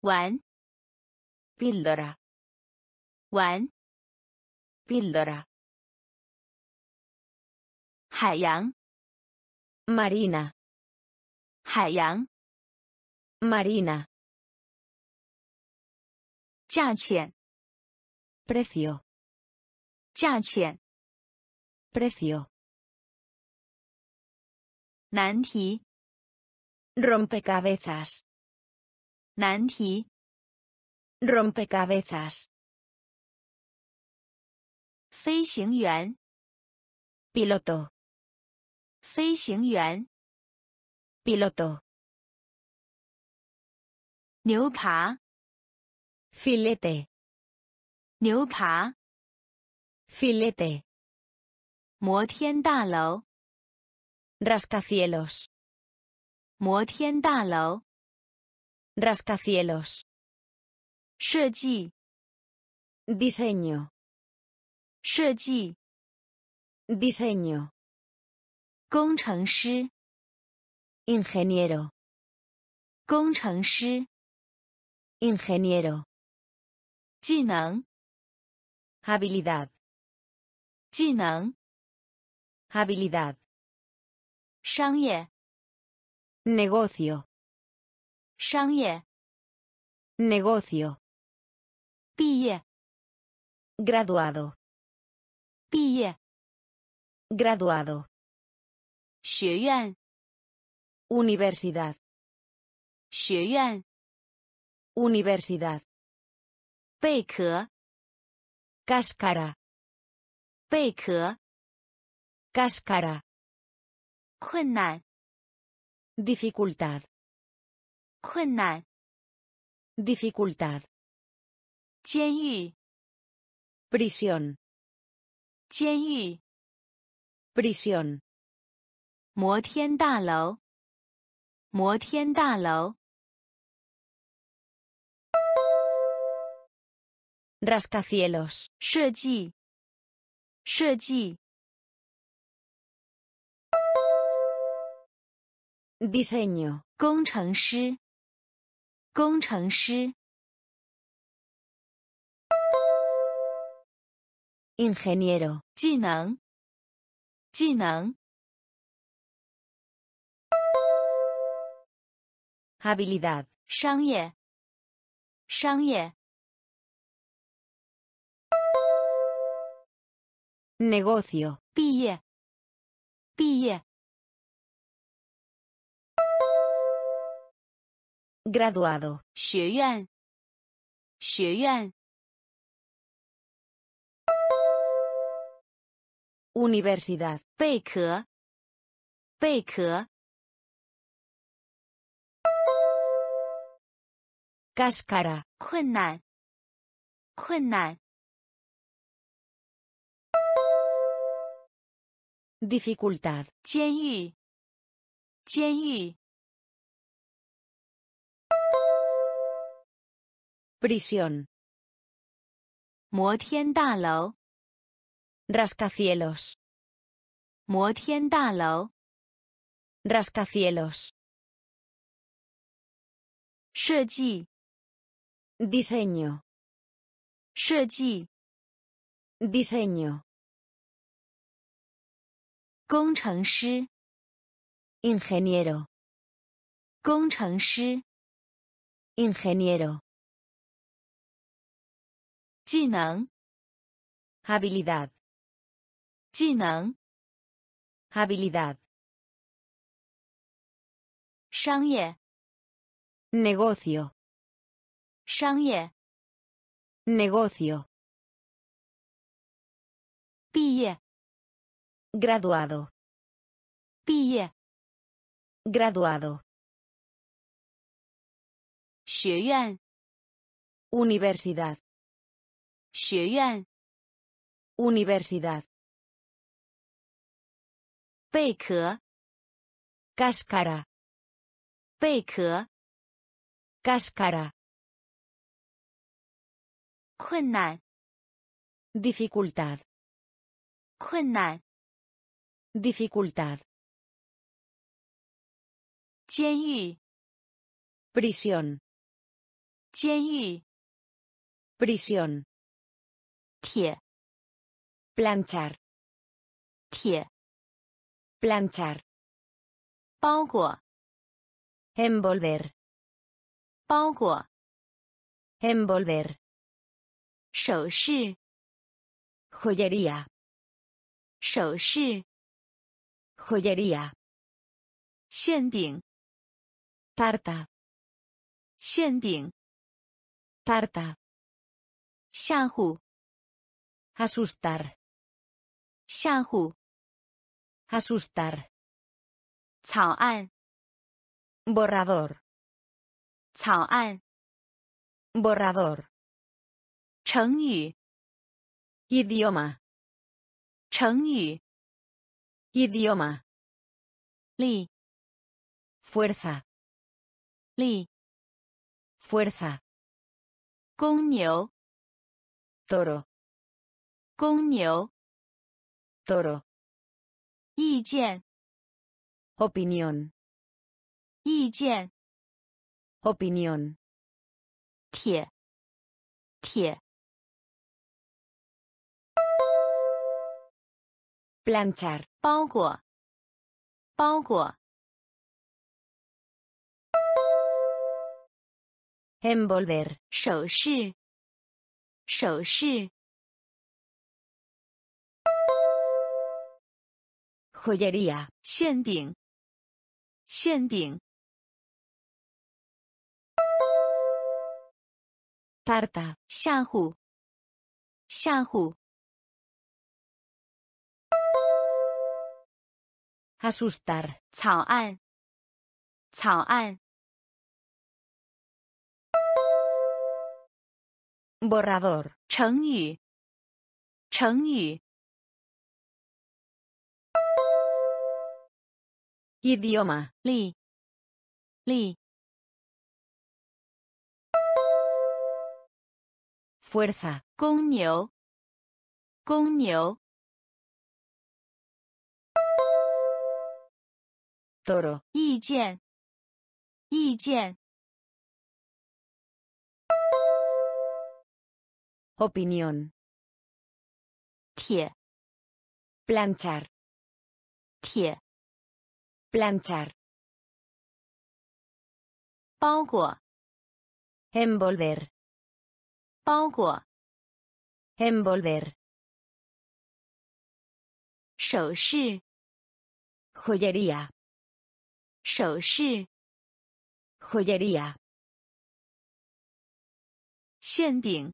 玩 píldora 玩 píldora 海洋 marina 海洋 marina 价钱 precio 价钱 precio 难题 rompecabezas 难题 rompecabezas 飞行员 piloto 飞行员 piloto 牛扒 filete 牛扒 filete 摩天大楼 rascacielos 摩天大楼 rascacielos 设计 diseño 设计 diseño 工程师 ingeniero 工程师 ingeniero 技能 habilidad 技能 habilidad 商业 negocio 商业 negocio 毕业 graduado 毕业 graduado 学院 universidad 学院 universidad 贝壳 cáscara 贝壳 cáscara 困难 dificultad 困难 dificultad 监狱 prisión 监狱 prisión 摩天大楼摩天大楼 rascacielos 设计设计 diseño 工程师工程师 ingeniero 技能技能 habilidad 商业商业 negocio 毕业毕业 graduado 学院学院 universidad 贝壳贝壳 cáscara 困难困难 dificultad 监狱监狱 prisión 摩天大楼 rascacielos 摩天大楼 rascacielos 设计 diseño 设计 diseño 工程师 ingeniero 工程师 ingeniero 技能 habilidad 技能 habilidad 商业 negocio 商业 negocio 毕业 graduado 毕业 graduado 学院 universidad 学院 universidad 贝壳 cáscara 贝壳 cáscara 困难 dificultad 困难 dificultad 监狱 prisión 监狱 prisión 铁 planchar 铁 planchar 包裹 envolver 包裹 envolver 首饰 joyería 首饰 joyería 馅饼 tarta 馅饼 tarta 吓唬 asustar 吓唬 asustar 草案 borrador 草案 borrador 成语 idioma 成语 idioma 力 fuerza 力 fuerza 公牛 toro 公牛 toro 意见 opinión 意见 opinión 铁 铁 planchar 包裹 包裹 envolver 首饰 首饰 joyería 馅饼 馅饼 tarta 吓唬 吓唬 asustar 草案 草案 borrador 成语 成语 idioma 力 力 fuerza 公牛 公牛 toro 意见 意见 opinión 铁 planchar 铁 planchar 包裹 envolver 包裹 envolver 首饰 joyería 首饰 joyería 馅饼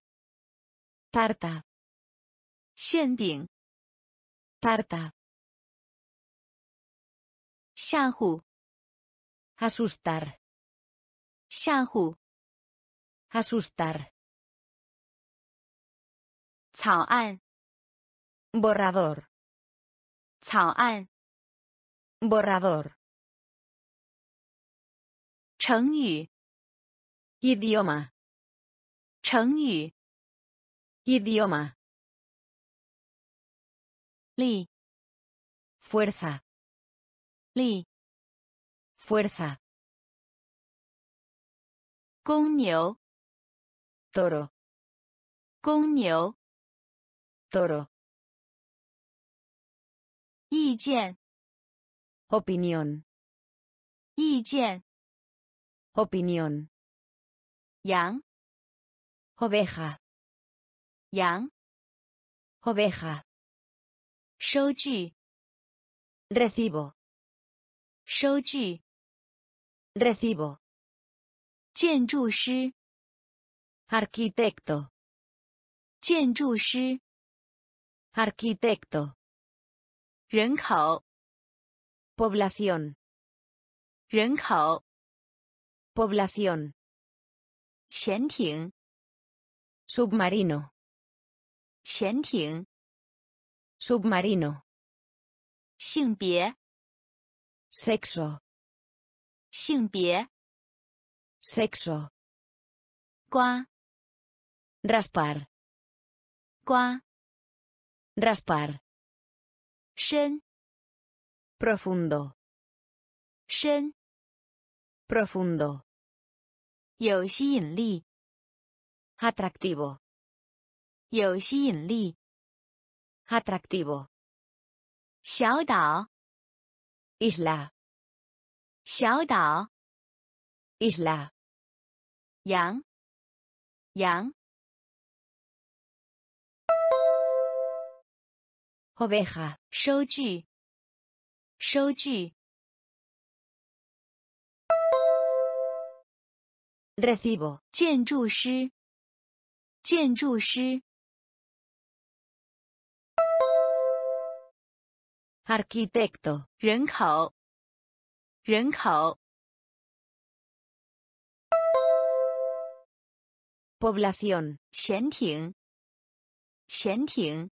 tarta 馅饼 tarta 吓唬 asustar 吓唬 asustar 草案 borrador 草案 borrador 成语 idioma 成语 idioma 力 fuerza 力 fuerza 公牛 toro 公牛 toro 意见 opinión 意见 opinión 羊 oveja 羊 oveja 收据 recibo 收据 recibo 建筑师 arquitecto, 建筑师 arquitecto, 人口 población, 人口 población, 潜艇 submarino, 潜艇 submarino, 性别 sexo, 性别 sexo, 刮 raspar, 刮 raspar, 深 profundo, 深 profundo, 有吸引力 atractivo, 有吸引力 atractivo, 小岛 isla, 小岛 isla, 羊 羊 oveja, 收据 收据 recibo, 建筑师 建筑师 arquitecto, 人口 人口 población, 潜艇 潜艇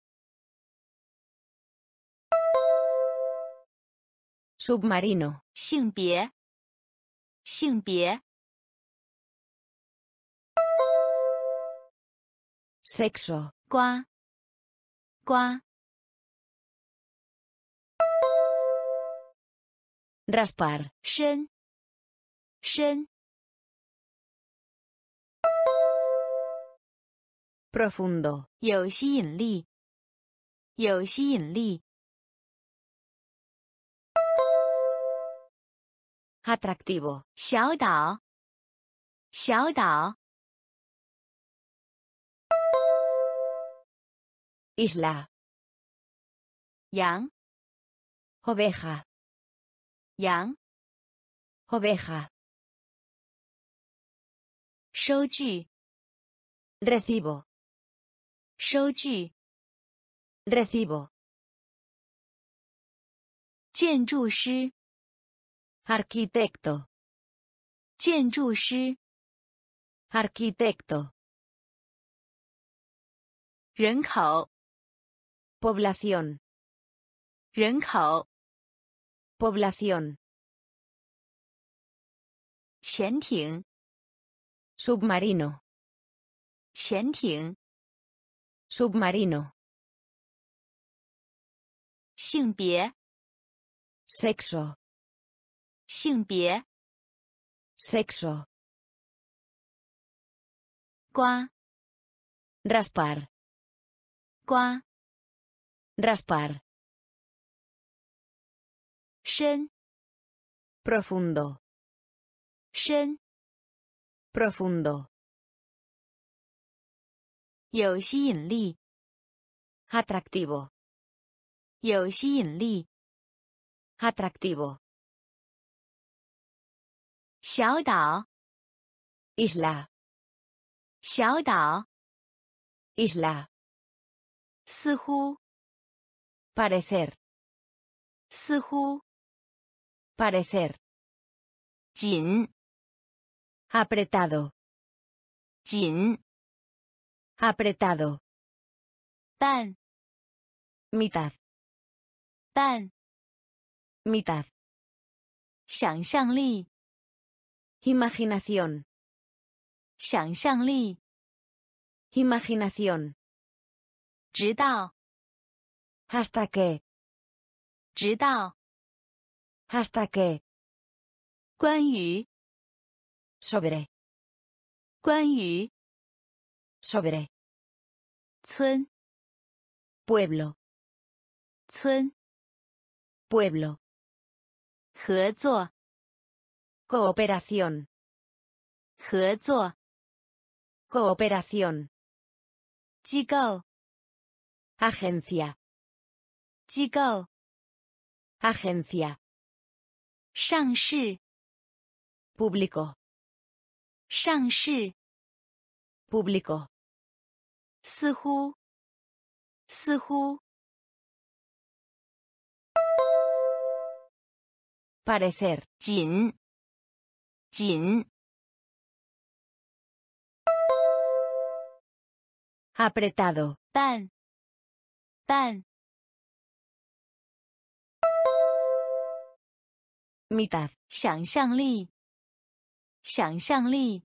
submarino, 性别 性别 sexo, 刮 刮 raspar, 深 深 profundo, 有吸引力 有吸引力 atractivo, 小岛 小岛 isla, 羊 oveja, 羊 oveja, 收据 recibo, 收据 recibo, 建筑师 arquitecto, 建筑师 arquitecto, 人口 población, 人口 población, 潜艇 submarino, 潜艇 submarino, 性别 sexo, 性别 sexo, 刮 raspar, 刮 raspar, 深 profundo, 深 profundo, 有吸引力 atractivo, 有吸引力 atractivo, 小岛 isla, 小岛 isla, 似乎 parecer, 似乎 parecer, 紧 apretado, 紧 apretado, 半 mitad, 半 mitad, 想象力 imaginación, 想象力 imaginación, 直到 hasta que, 直到 hasta que, 关于 sobre, 关于 sobre, 村 pueblo, 村 pueblo, 合作 cooperación, 合作 cooperación, 机构 agencia, 机构 agencia, 上市 público, 上市 público, 似乎，似乎 parecer, 仅，仅 apretado, 但，但 mitad, 想象力，想象力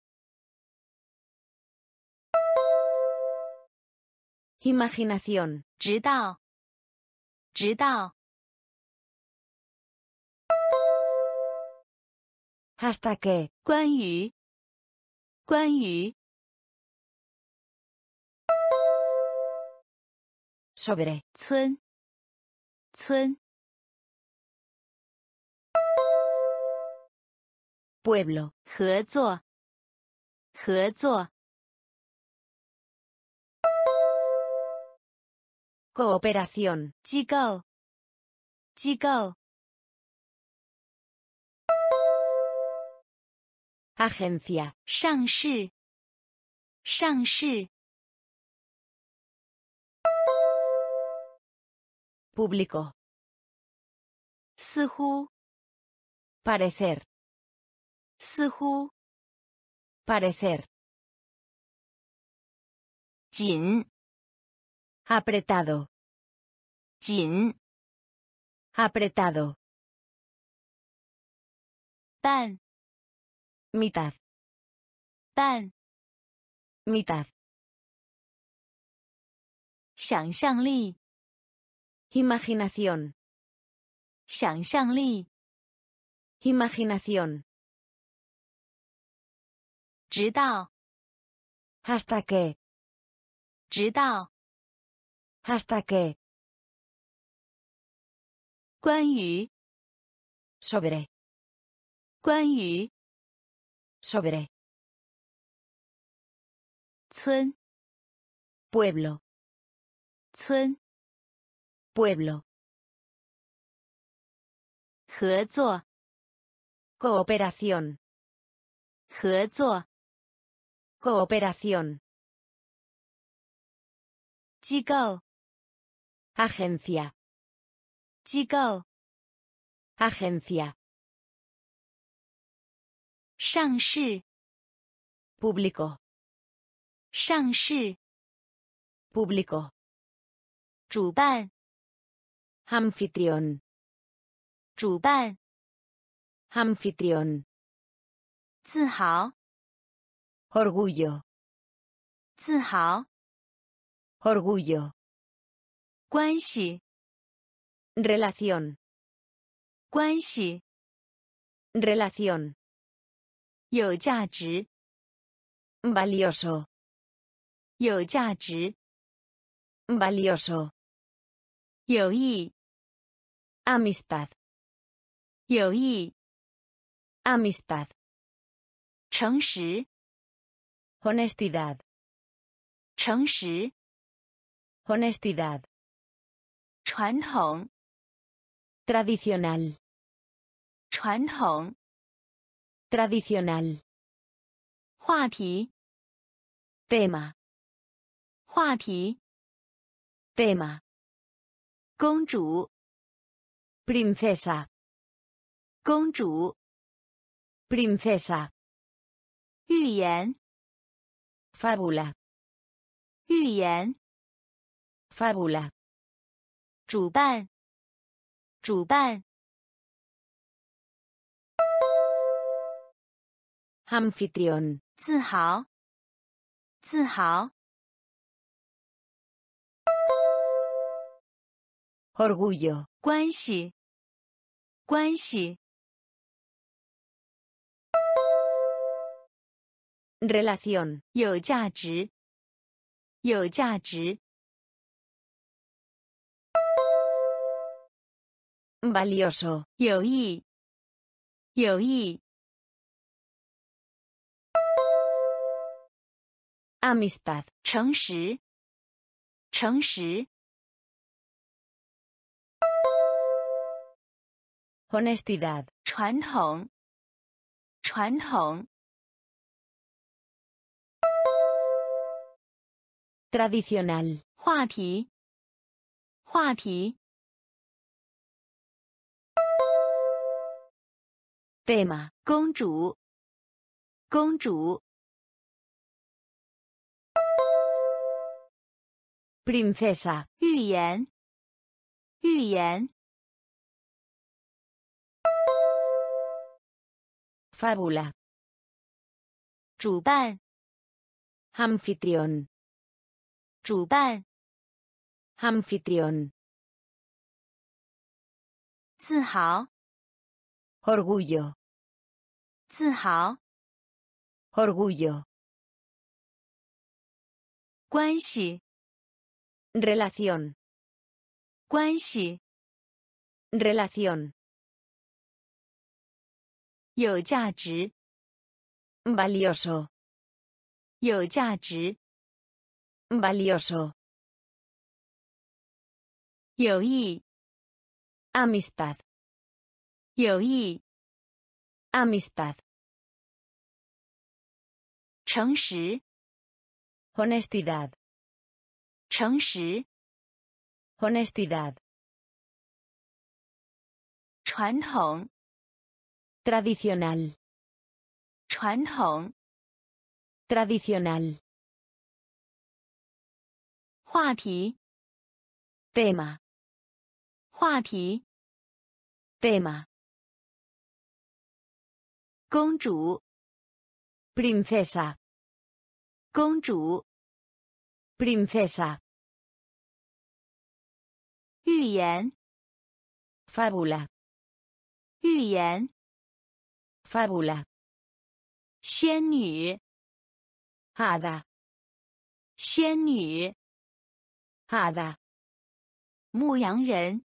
imaginación, 直到，直到 hasta que, 关于，关于 sobre, 村，村 pueblo, 合作，合作 cooperación, 机构，机构 agencia, 上市，上市 público, 似乎 parecer, 似乎 parecer, 紧 apretado, 紧 apretado, 半 mitad, 半 mitad, 想象力 imaginación, 想象力 imaginación, 直到 hasta que, 直到 hasta que, 关于 sobre, 关于 sobre, 村 pueblo, 村 pueblo, 合作 cooperación, 合作 cooperación, 机构 agencia, 机构 agencia, 上市 público, 上市 público, 主办 anfitrión, 主办 anfitrión, 自豪 orgullo, 自豪 orgullo, 关系 relación, 关系 relación, 有价值 valioso, 有价值 valioso, 友谊 amistad, 友谊 amistad, 诚实 honestidad, 诚实 honestidad, 传统 tradicional, 传统 tradicional, 话题 tema, 话题 tema, 公主 princesa, 公主 princesa, 寓言 fábula, 寓言 fábula, 主办，主办 anfitrión, 自豪，自豪 orgullo, 关系，关系 relación, 有价值，有价值 valioso, 有益，有益 amistad, 诚实，诚实 honestidad, 传统，传统 tradicional 话题话题 tema 公主公主 princesa 预言预言 fábula 主办 anfitrión 主办 anfitrión 自豪 orgullo 自豪 orgullo 关系 relación 关系 relación 有价值 valioso 有价值 valioso 友谊 amistad 友谊 amistad 诚实 honestidad 诚实 honestidad 传统 tradicional 传统 tradicional 话题 tema 话题 tema 公主 princesa 公主 princesa 寓言 fábula 寓言 fábula 仙女 hada 仙女 hada 牧羊人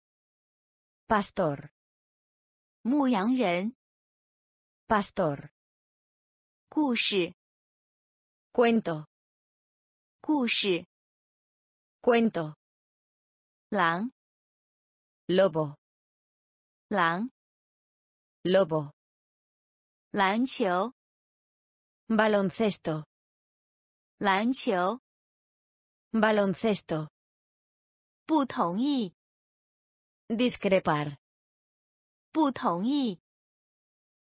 pastor 牧羊人 pastor 故事 cuento 故事 cuento 狼 lobo 狼 lobo 篮球 baloncesto 篮球 baloncesto 不同意 discrepar 不同意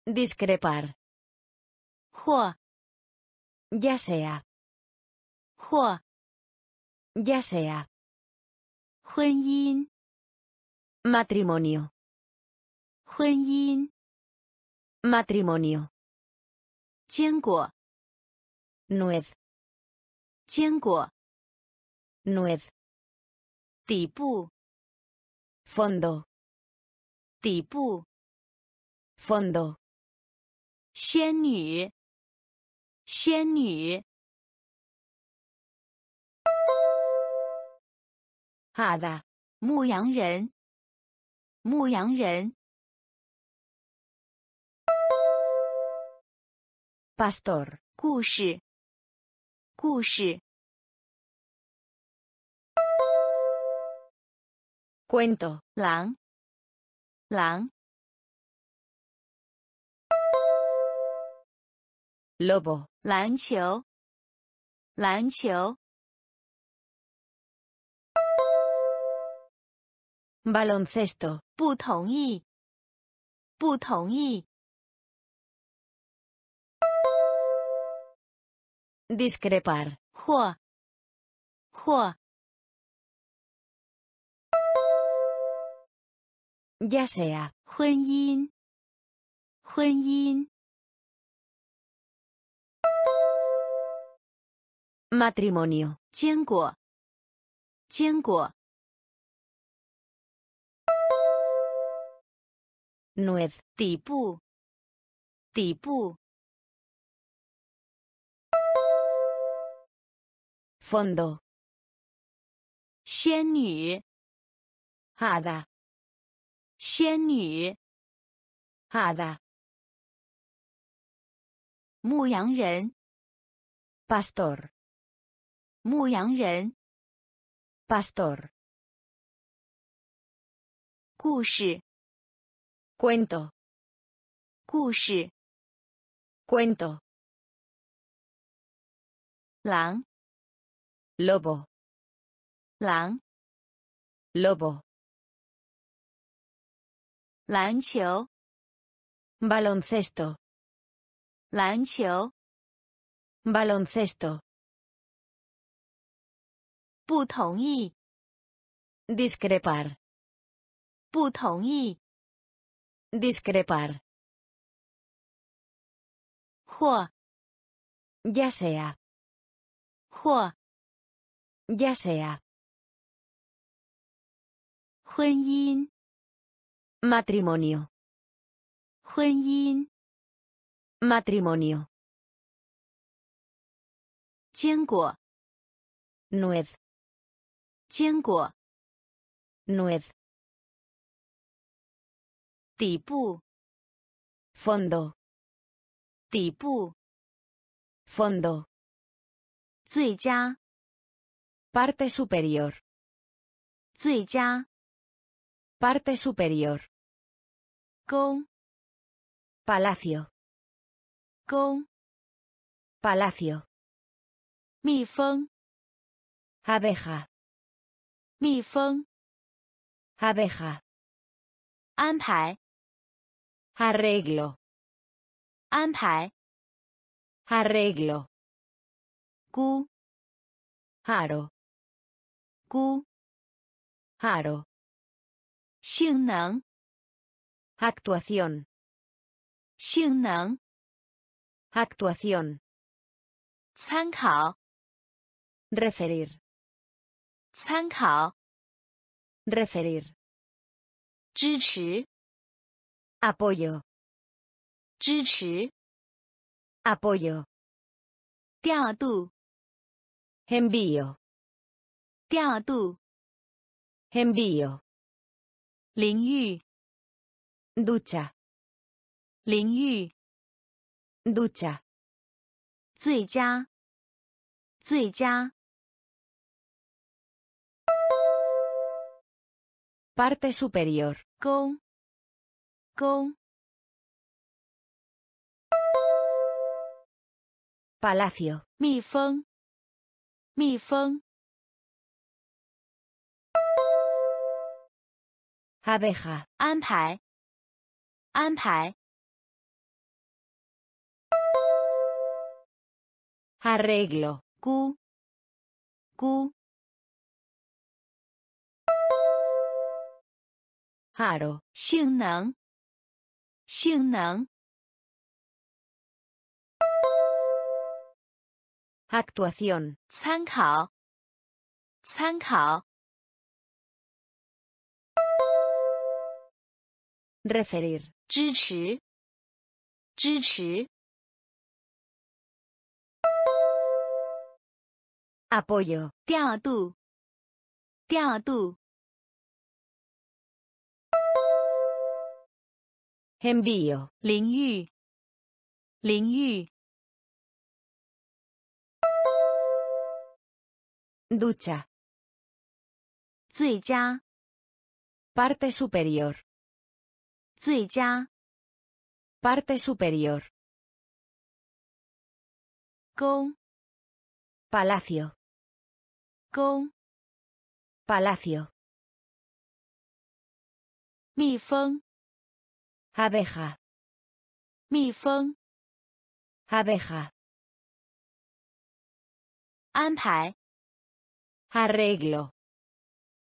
discrepar 或 ya sea 或 ya sea 婚姻 matrimonio 婚姻 matrimonio 坚果 nuez 坚果 nuez 底部 fondo 底部 fondo 仙女仙女 hada 牧羊人牧羊人 pastor 故事故事 cuento 狼狼 lobo 篮球篮球 baloncesto 不同意不同意 discrepar 或或 ya sea 婚姻婚姻 matrimonio 坚果坚果 nuez 底部底部 fondo 仙女 hada 仙女 hada 牧羊人 pastor 牧羊人 pastor 故事 cuento 故事 cuento 狼 lobo, 狼 lobo, 篮球 baloncesto, 篮球 baloncesto, 不同意 discrepar, 不同意 discrepar, 或 ya sea, 或 ya sea, 婚姻 matrimonio, 婚姻 matrimonio, 坚果 nuez, 坚果 nuez, 底部 fondo, 底部 fondo, 最佳 parte superior, 最佳 parte superior, 宫 palacio, 宫 palacio, 蜜蜂 abeja, 蜜蜂 abeja, 安排 arreglo, 安排 arreglo, 箍 aro, 箍 aro, 性能 actuación, 性能 actuación, 参考 referir, 参考 referir, 支持 apoyo, 支持 apoyo, 调度 envío, 调度 envío, 淋浴 ducha, 淋浴 ducha, 最佳最佳 parte superior, 宫 宫 palacio, 蜜蜂 蜜蜂 abeja, 安排 安排 arreglo, 箍 箍 aro, 性能 性能 actuación, 参考 参考 referir, 支持 支持 apoyo, 调度 调度 envío, 淋浴 淋浴 ducha, 最佳 parte superior, 最佳 parte superior, 宫 palacio, 宫 palacio, 蜜蜂 abeja, 蜜蜂 abeja, 安排 arreglo,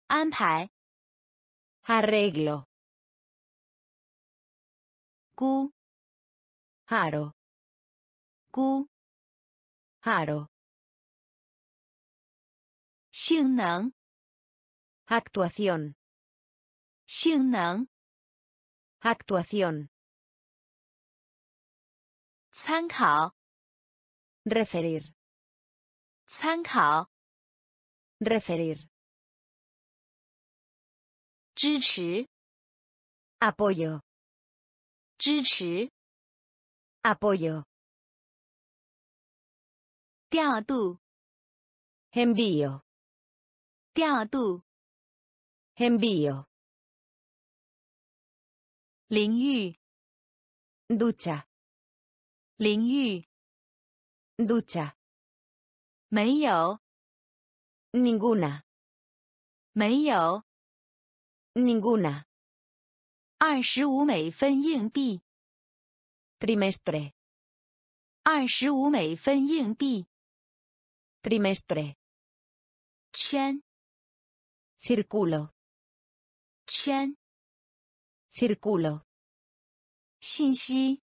安排 arreglo, 箍 aro, 箍 aro, 性能 actuación, 性能 actuación, 参考 referir, 参考 referir, 支持 apoyo, 支持 apoyo, 调度 envío, 调度 envío, 淋浴 ducha, 淋浴 ducha, 没有 ninguna. 没有 ninguna. 二十五美分硬币 trimestre. 二十五美分硬币 trimestre. 圈 círculo. 圈 círculo. 信息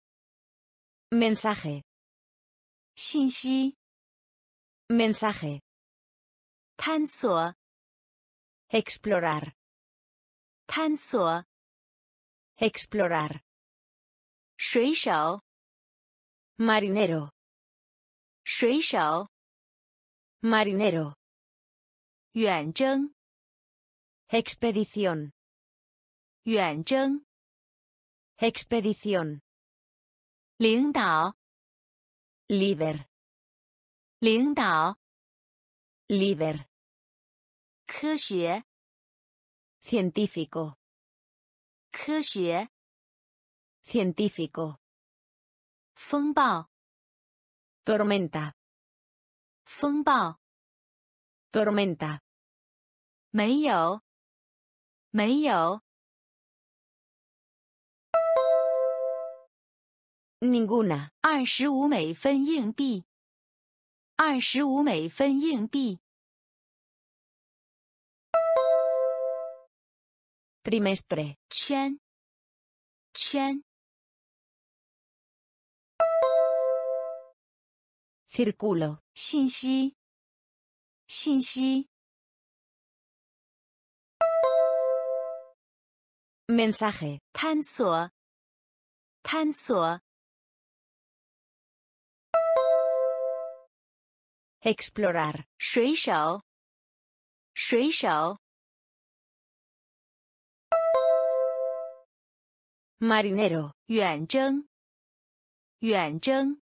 mensaje. 信息 mensaje. 探索 explorar. 探索 explorar. 水手 marinero. 水手 marinero. 远征 expedición. 远征 expedición. 领导 líder. 领导 líder. 科学 científico. 科学 científico. 风暴 tormenta. 风暴 tormenta. 没有 没有 ninguna. 二十五美分硬币 二十五美分硬币 trimestre. 圈 圈 círculo. 信息 信息 mensaje. 探索 探索 explorar. 水手 水手 marinero. 远征 远征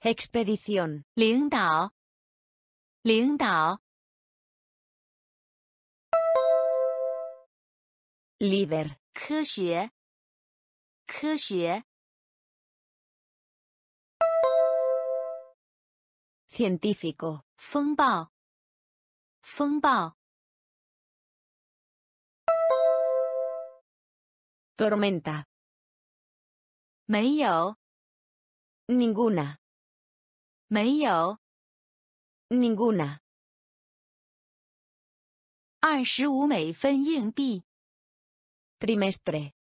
expedición. 领导 领导 líder. 科学 科学 científico. 风暴 风暴 tormenta. 没有 ninguna. 没有 ninguna. 二十五美分硬币 trimestre.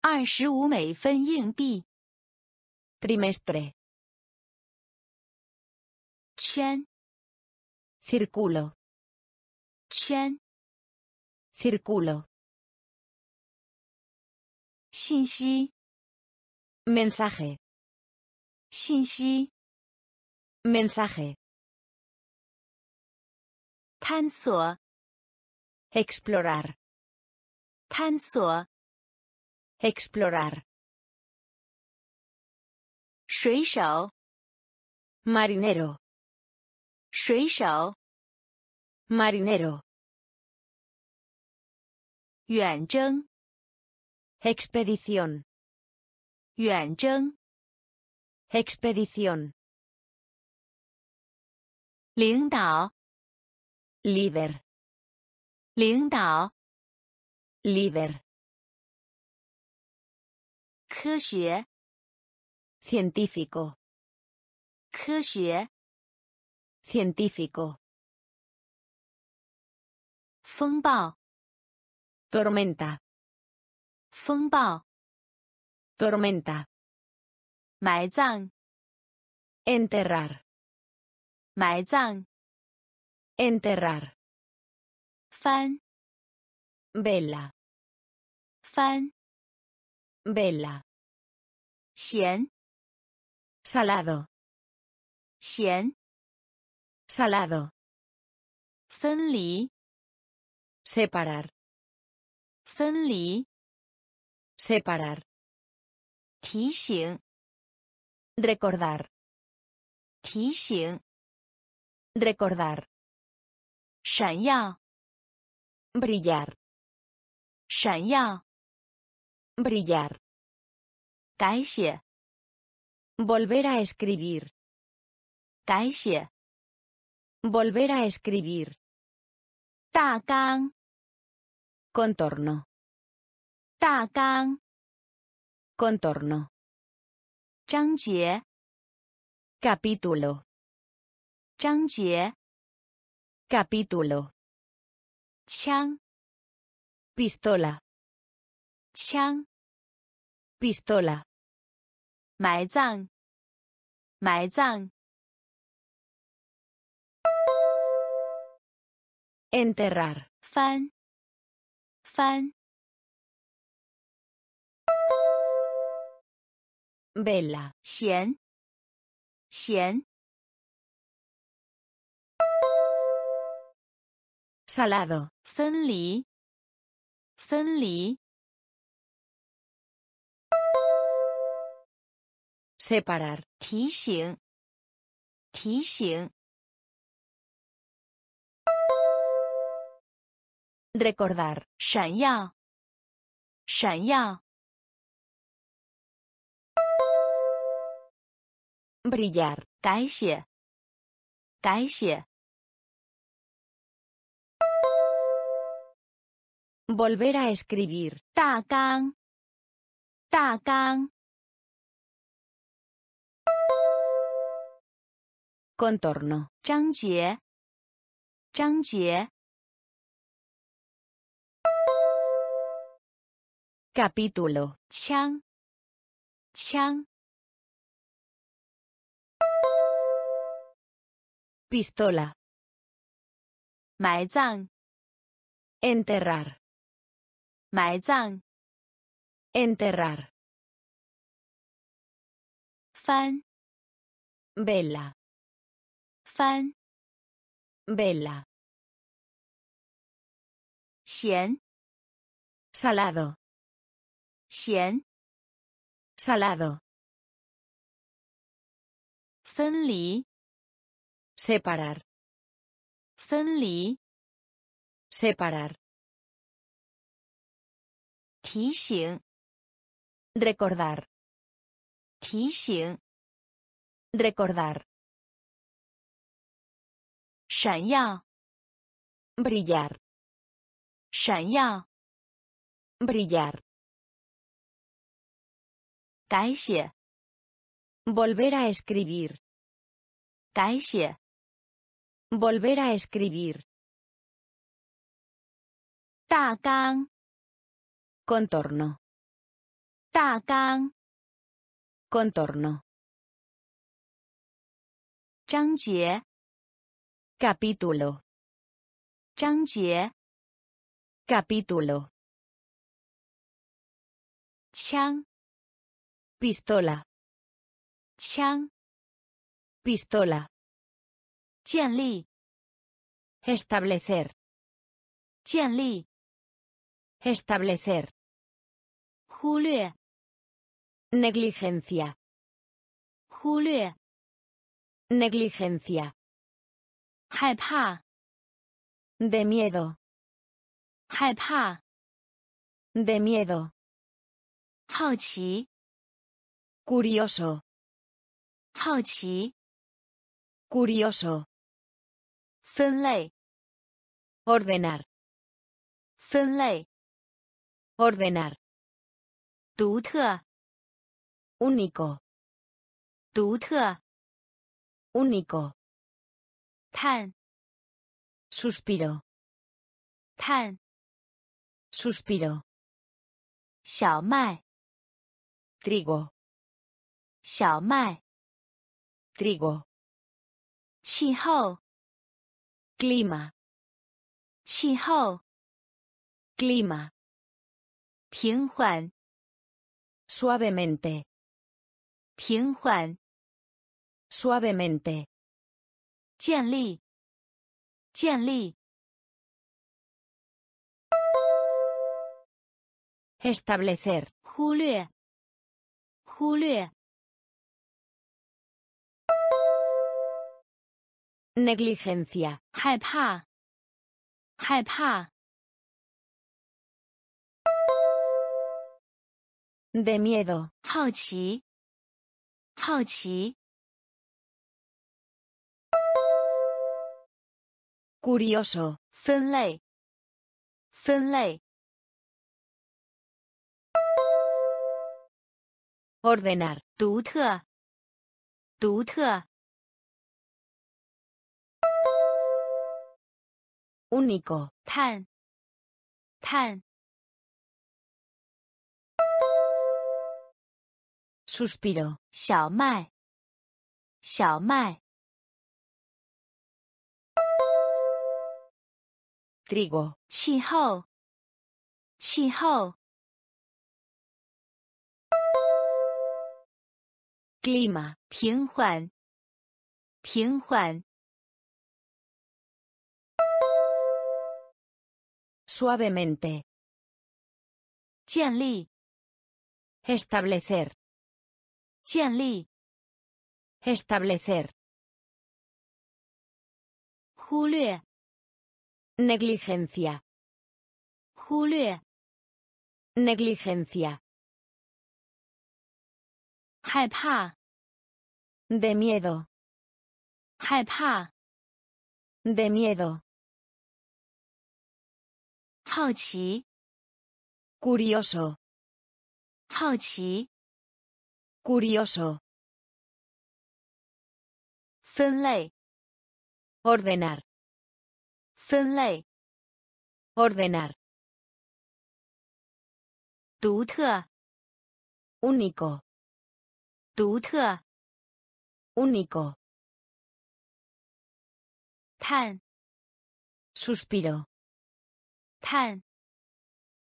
二十五美分硬币 trimestre. 圈 círculo. 圈 círculo. 信息 mensaje. 信息 mensaje. 探索 explorar. 探索 explorar. 水手 marinero. 水手 marinero. 远征 expedición. 远征 expedición. 领导 líder. 领导 líder. 科学 científico. 科学 científico. 风暴 tormenta. 风暴 tormenta. 埋葬 enterrar. 埋葬 enterrar. 翻 vela. 翻 vela. 咸 salado. 咸 salado. 分离 separar. 分离 separar. 提醒 recordar. 提醒 recordar. 闪耀 brillar. 闪耀 brillar. 改写 volver a escribir. 改写。Volver a escribir. 大纲 Contorno. 大纲 Contorno. 章节 Capítulo. 章节 Capítulo. 枪 Pistola. 枪 Pistola. 埋葬 埋葬 Enterrar. 翻 翻 Vela. 弦 弦 Salado. 分离 分离 Separar. 提醒 提醒 Recordar. 闪耀 闪耀 Brillar. 改写 改写 Volver a escribir. 大纲 大纲 Contorno. 章节 章节 Capítulo. 枪 枪 Pistola. 埋葬 Enterrar. 埋葬 Enterrar. 翻 Vela. 翻 Vela. 咸 Salado. 咸 Salado. 分离 Separar. 分离 Separar. 提醒 Recordar. 提醒 Recordar. 闪耀 Brillar. 闪耀 Brillar. 改写 Volver a escribir. 改写 Volver a escribir. 大纲 Contorno. 大纲 Contorno. 章节 Capítulo. 章节 Capítulo. 枪 Pistola. 枪 Pistola. 建立 Establecer. 建立 Establecer. 忽略 Negligencia. 忽略 Negligencia. 害怕 De miedo. 害怕 De miedo. 好奇 Curioso. 好奇 Curioso. 分类 Ordenar. 分类 Ordenar. 独特 Único. 独特 Único. 叹 Suspiro. 叹 Suspiro. 小麦 Trigo. 小麦 Trigo. 气候 Clima. 气候 Clima. 平缓 Suavemente. 平缓 Suavemente. 建立 建立 Establecer. 忽略 忽略 Negligencia. 害怕 害怕 De miedo. 好奇 好奇 curioso，分类，分类。ordenar，独特，独特。único，碳，碳。suspiro，小麦，小麦。trigo，气候，气候。clima，平缓，平缓。suavemente，建立。establecer，建立。establecer，忽略。negligencia，忽略。negligencia，害怕。de miedo，害怕。de miedo，好奇。curioso，好奇。curioso，分类。ordenar。分类 ordenar 独特 único 独特 único 叹 suspiro 叹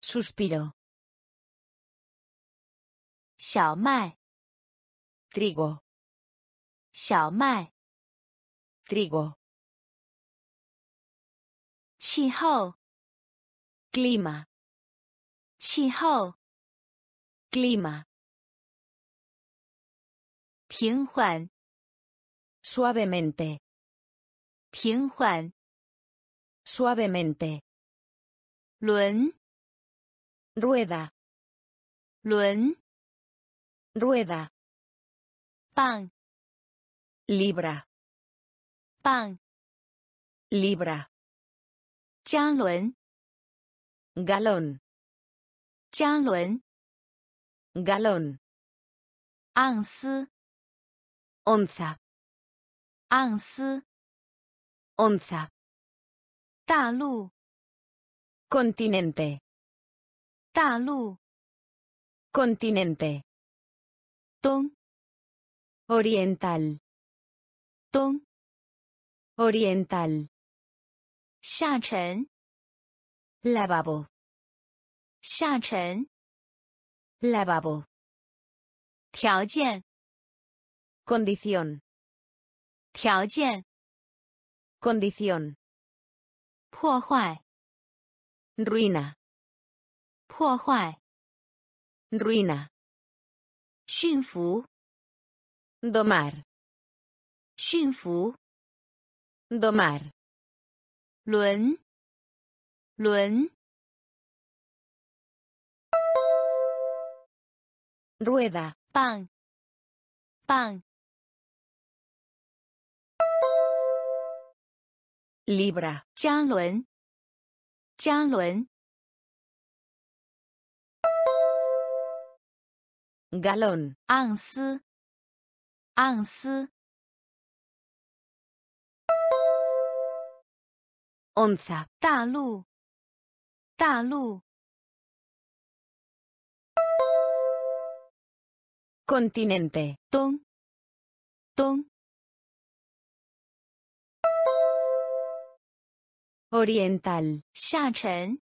suspiro 小麦 trigo 小麦 trigo气候 clima 气候 clima 平缓 suavemente 平缓 suavemente 轮 rueda 轮 rueda 磅 libra 磅 libra江轮 galón 江轮 galón 盎司 onza 盎司 onza 大陆 continente 大陆 continente 东 oriental 东 oriental下沉 lavabo 下沉 lavabo 条件 condición 条件 condición 破坏 ruina 破坏 ruina 驯服 domar 驯服 domar轮，轮。rueda，棒，棒。libra，江轮，江轮。galón，盎司，盎司。onza 大陆，大陆。continente 东，东。oriental 下沉，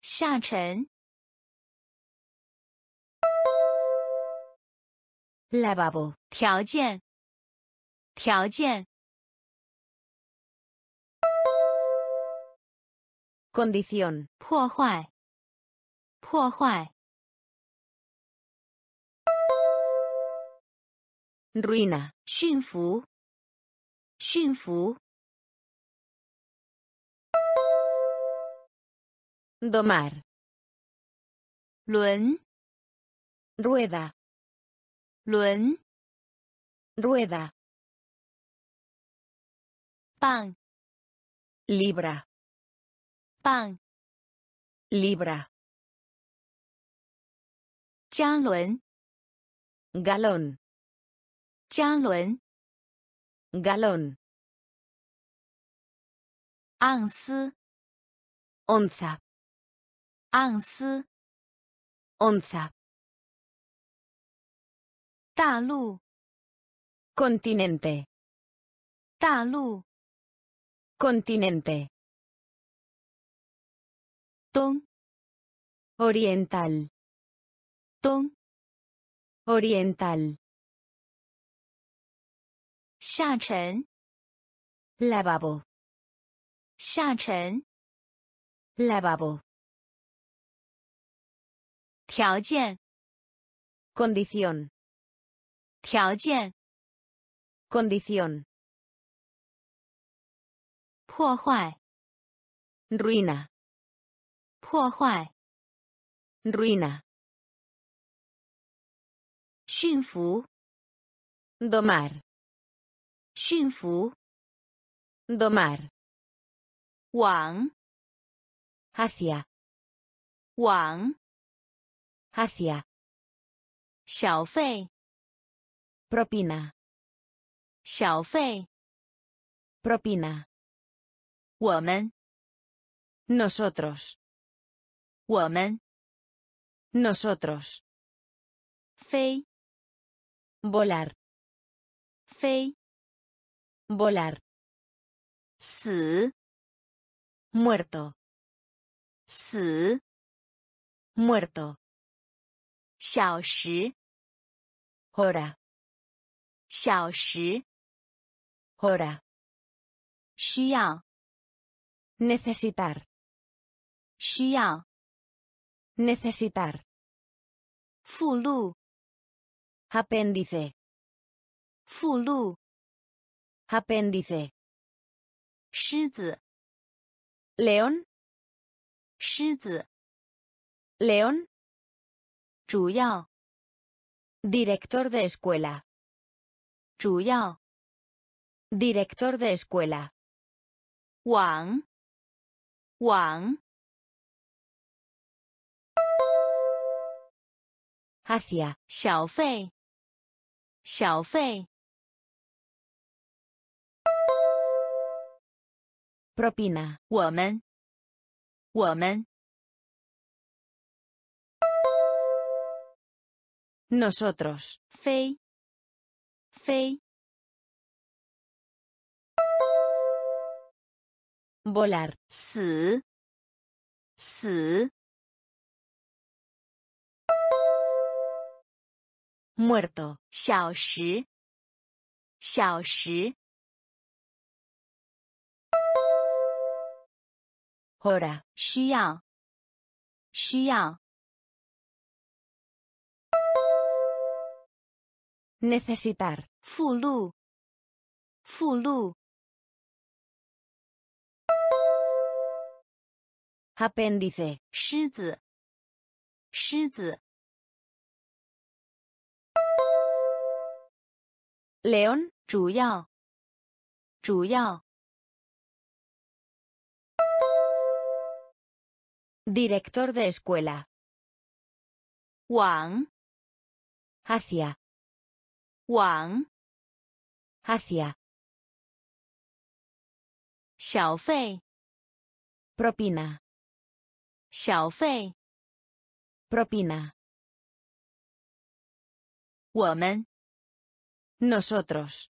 下沉。lavabo 条件，条件。condición 破坏，破坏。ruina 驯服，驯服。domar 轮 rueda 轮 rueda 棒 libra, pan, libra, 加仑 galón, 加仑 galón, 盎司 onza, 盎司 onza, 大陆 continente, 大陆 continente, 东 oriental, 东 oriental, 下沉 lavabo, 下沉 lavabo, 条件 condición, 条件 condición, 破坏 ruina, 破坏 ruina, 驯服 domar, 驯服 domar, 往 hacia, 往 hacia, 小费 propina, 小费 propina, 我们 nosotros, 我们 nosotros, 飞 volar, 飞 volar, 死 muerto, 死 muerto, 小时 hora, 小时 hora, 需要 necesitar, 需要 necesitar, 附录 apéndice, 附录 apéndice, 狮子 león, 狮子 león, 主要 director de escuela, 主要 director de escuela, 往 往 hacia, 小费 小费 propina, 我们 我们 nosotros, 飞 飞 volar, 死 死 muerto, 小时 小时 hora, 需要 需要 necesitar, 附录 附录 apéndice, 狮子 狮子 león, 主要 主要 director de escuela, 往 hacia, 往 hacia, 小费 propina, 小费 propina, 我们 nosotros,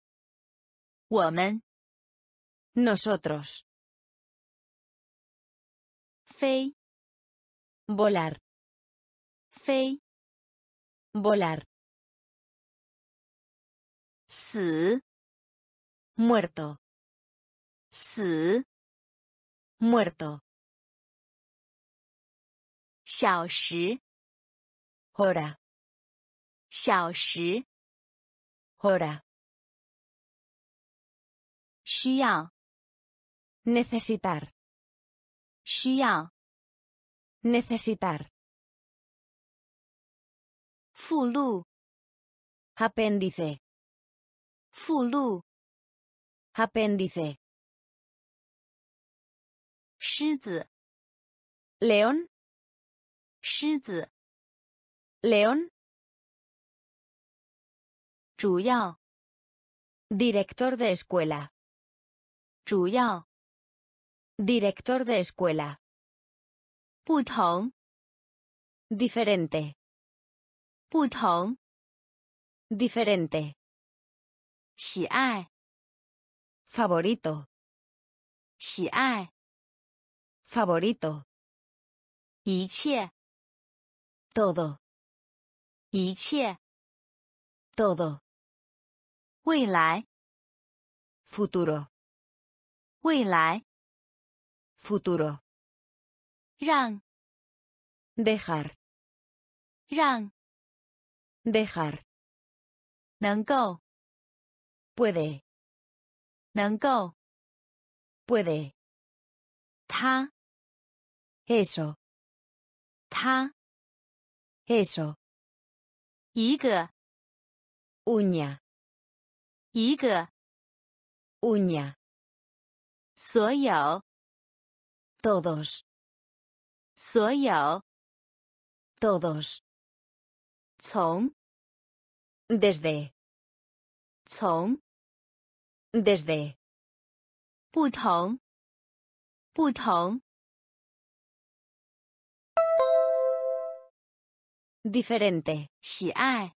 我们 nosotros, 飞 volar, 飞 volar, 死 muerto, 死 muerto, 小时 hora, 小时 hora, 需要 necesitar, 需要 necesitar, 附录 apéndice, 附录 apéndice, 狮子 león 狮子 león 主要 director de escuela 主要 director de escuela 不同 diferente 不同 diferente 喜爱 favorito 喜爱 favorito 一切 todo 一切 todo 未来 futuro 未来 futuro 让 dejar 让 dejar 能够 puede 能够 puede 他 eso 他 eso 一个 uña 一个 uña 所有 todos 所有 todos 从 desde 从 desde 不同不同 diferente 喜爱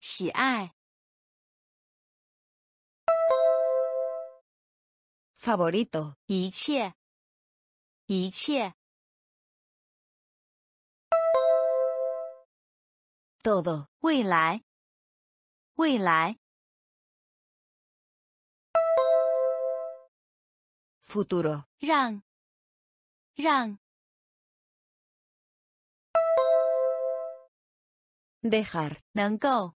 喜爱 favorito 一切一切 todo 未来未来 futuro 让让 dejar 能够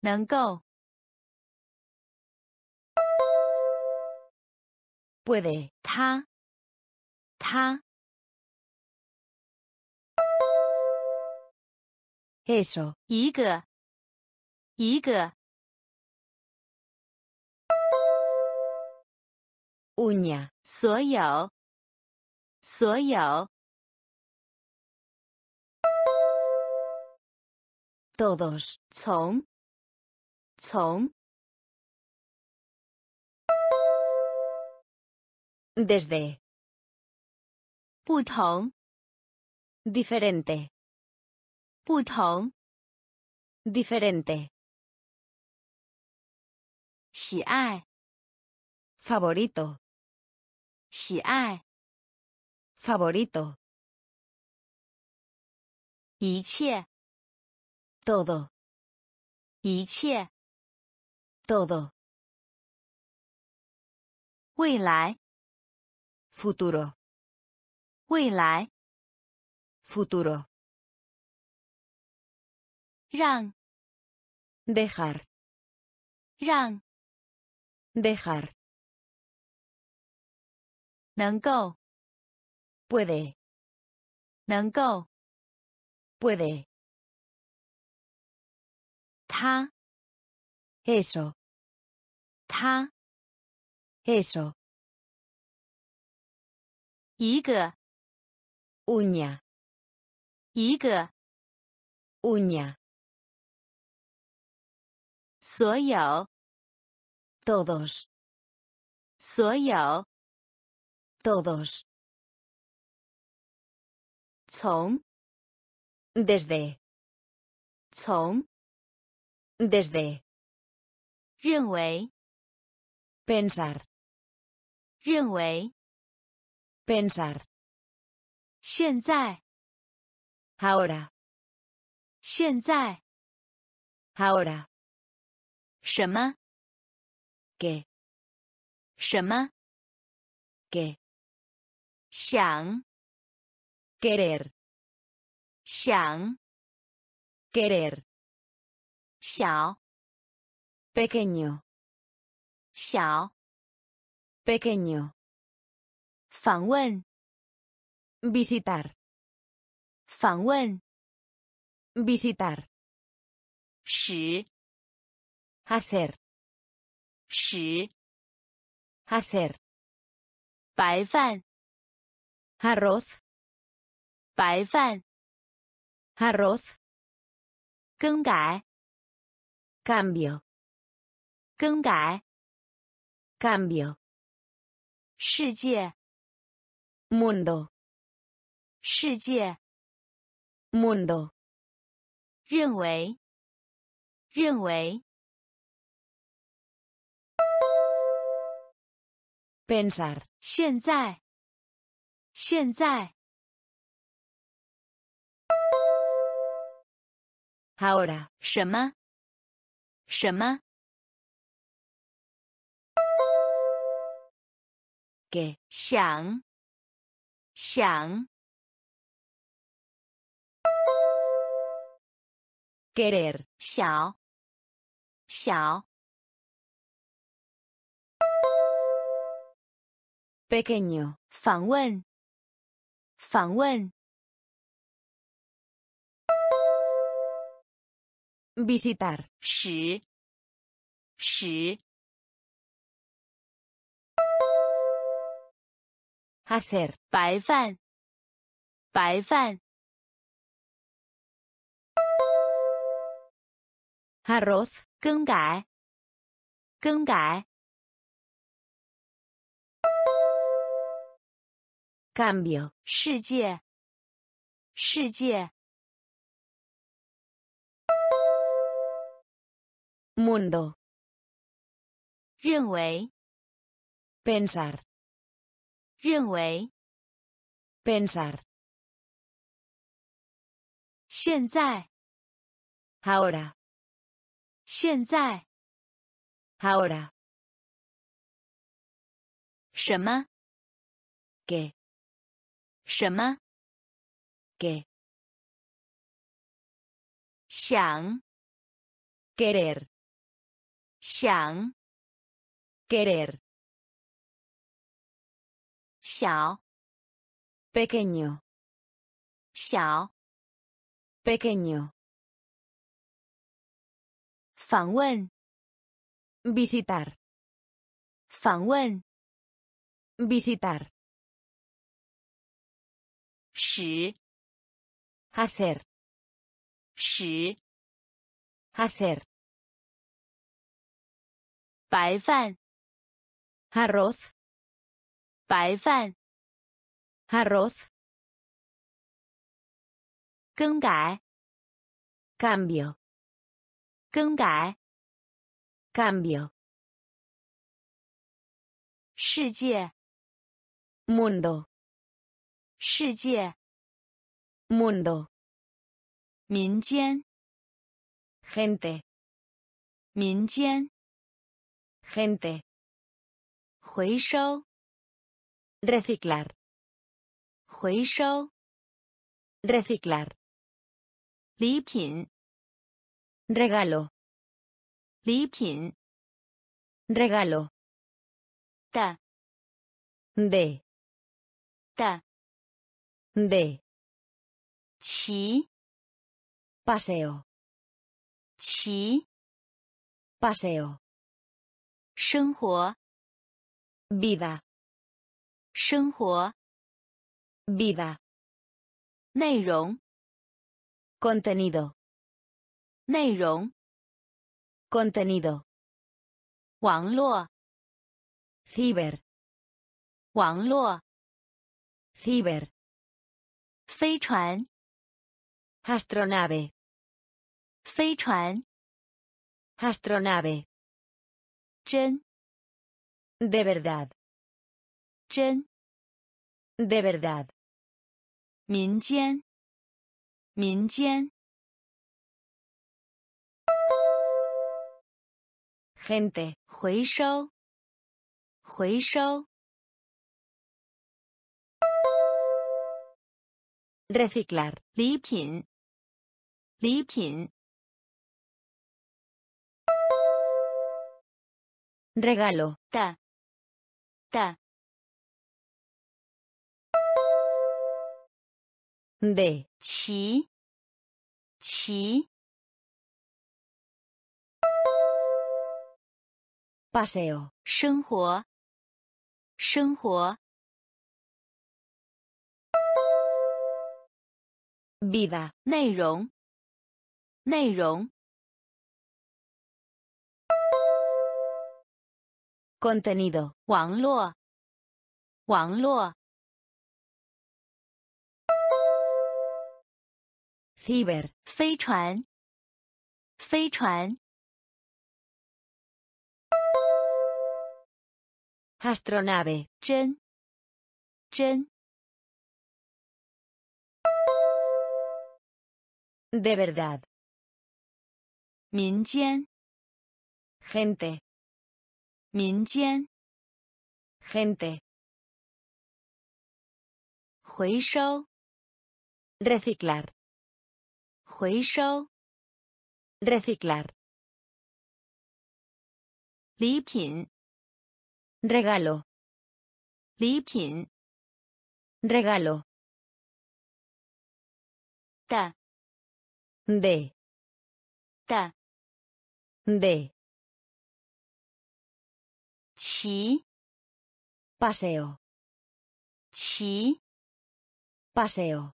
能够 puede 他他 eso 一个一个 uña 所有所有 todos 从从 desde 不同 diferente 不同 diferente 喜爱 favorito 喜爱 favorito 一切 todo 一切 todo 未来 futuro 未来 futuro 让 dejar 让 dejar 能够 puede 能够 puede 他 eso 他 eso 一个 uña 一个 uña 所有 todos 所有 todos 从 desde 从 desde 认为 pensar 认为 pensar 现在 ahora 现在 ahora 什么 que 什么 que 想 querer 想 querer 小 pequeño 小 pequeño 访问 visitar 访问 visitar 使 hacer 使 hacer 白饭 arroz 白饭 arroz 更改 cambio 更改 cambio 世界 mundo 世界 mundo 认为 认为 pensar 现在 现在 ahora 什么 什么 que 想 想 querer 小 小 pequeño 访问 访问 visitar 使 使 hacer 白饭 白饭 arroz 更改 更改 cambio 世界 世界 mundo 认为 pensar 认为 pensar 现在 ahora 现在 ahora 什么 que 什么 que 想 querer 想 querer 小 pequeño 小 pequeño 访问 visitar 访问 visitar 使 hacer 使 hacer 白饭 arroz 白饭 arroz 更改 cambio 更改 cambio 世界 mundo 世界 mundo 民间 gente 民间 gente 回收 reciclar 回收 reciclar 礼品 regalo 礼品 regalo 的 de 的 de 骑 paseo 骑 paseo 生活 vida 生活 vida 内容 contenido 内容 contenido 网络 ciber 网络 ciber 飞船 astronave 飞船 astronave 真 de verdad 真 de verdad 民间 民间 gente 回收 回收 reciclar 礼品 礼品 regalo 的 的 de 骑 骑 paseo 生活 生活 vida， 内容，内容。contenido， 网络，网络。ciber， 飞船，飞船。astronave， 真，真。de verdad， 民间。gente， 民间。gente， 回收。reciclar， 回收。reciclar， 礼品。regalo， 礼品。regalo， ta， de， ta， de， 骑， paseo， 骑， paseo，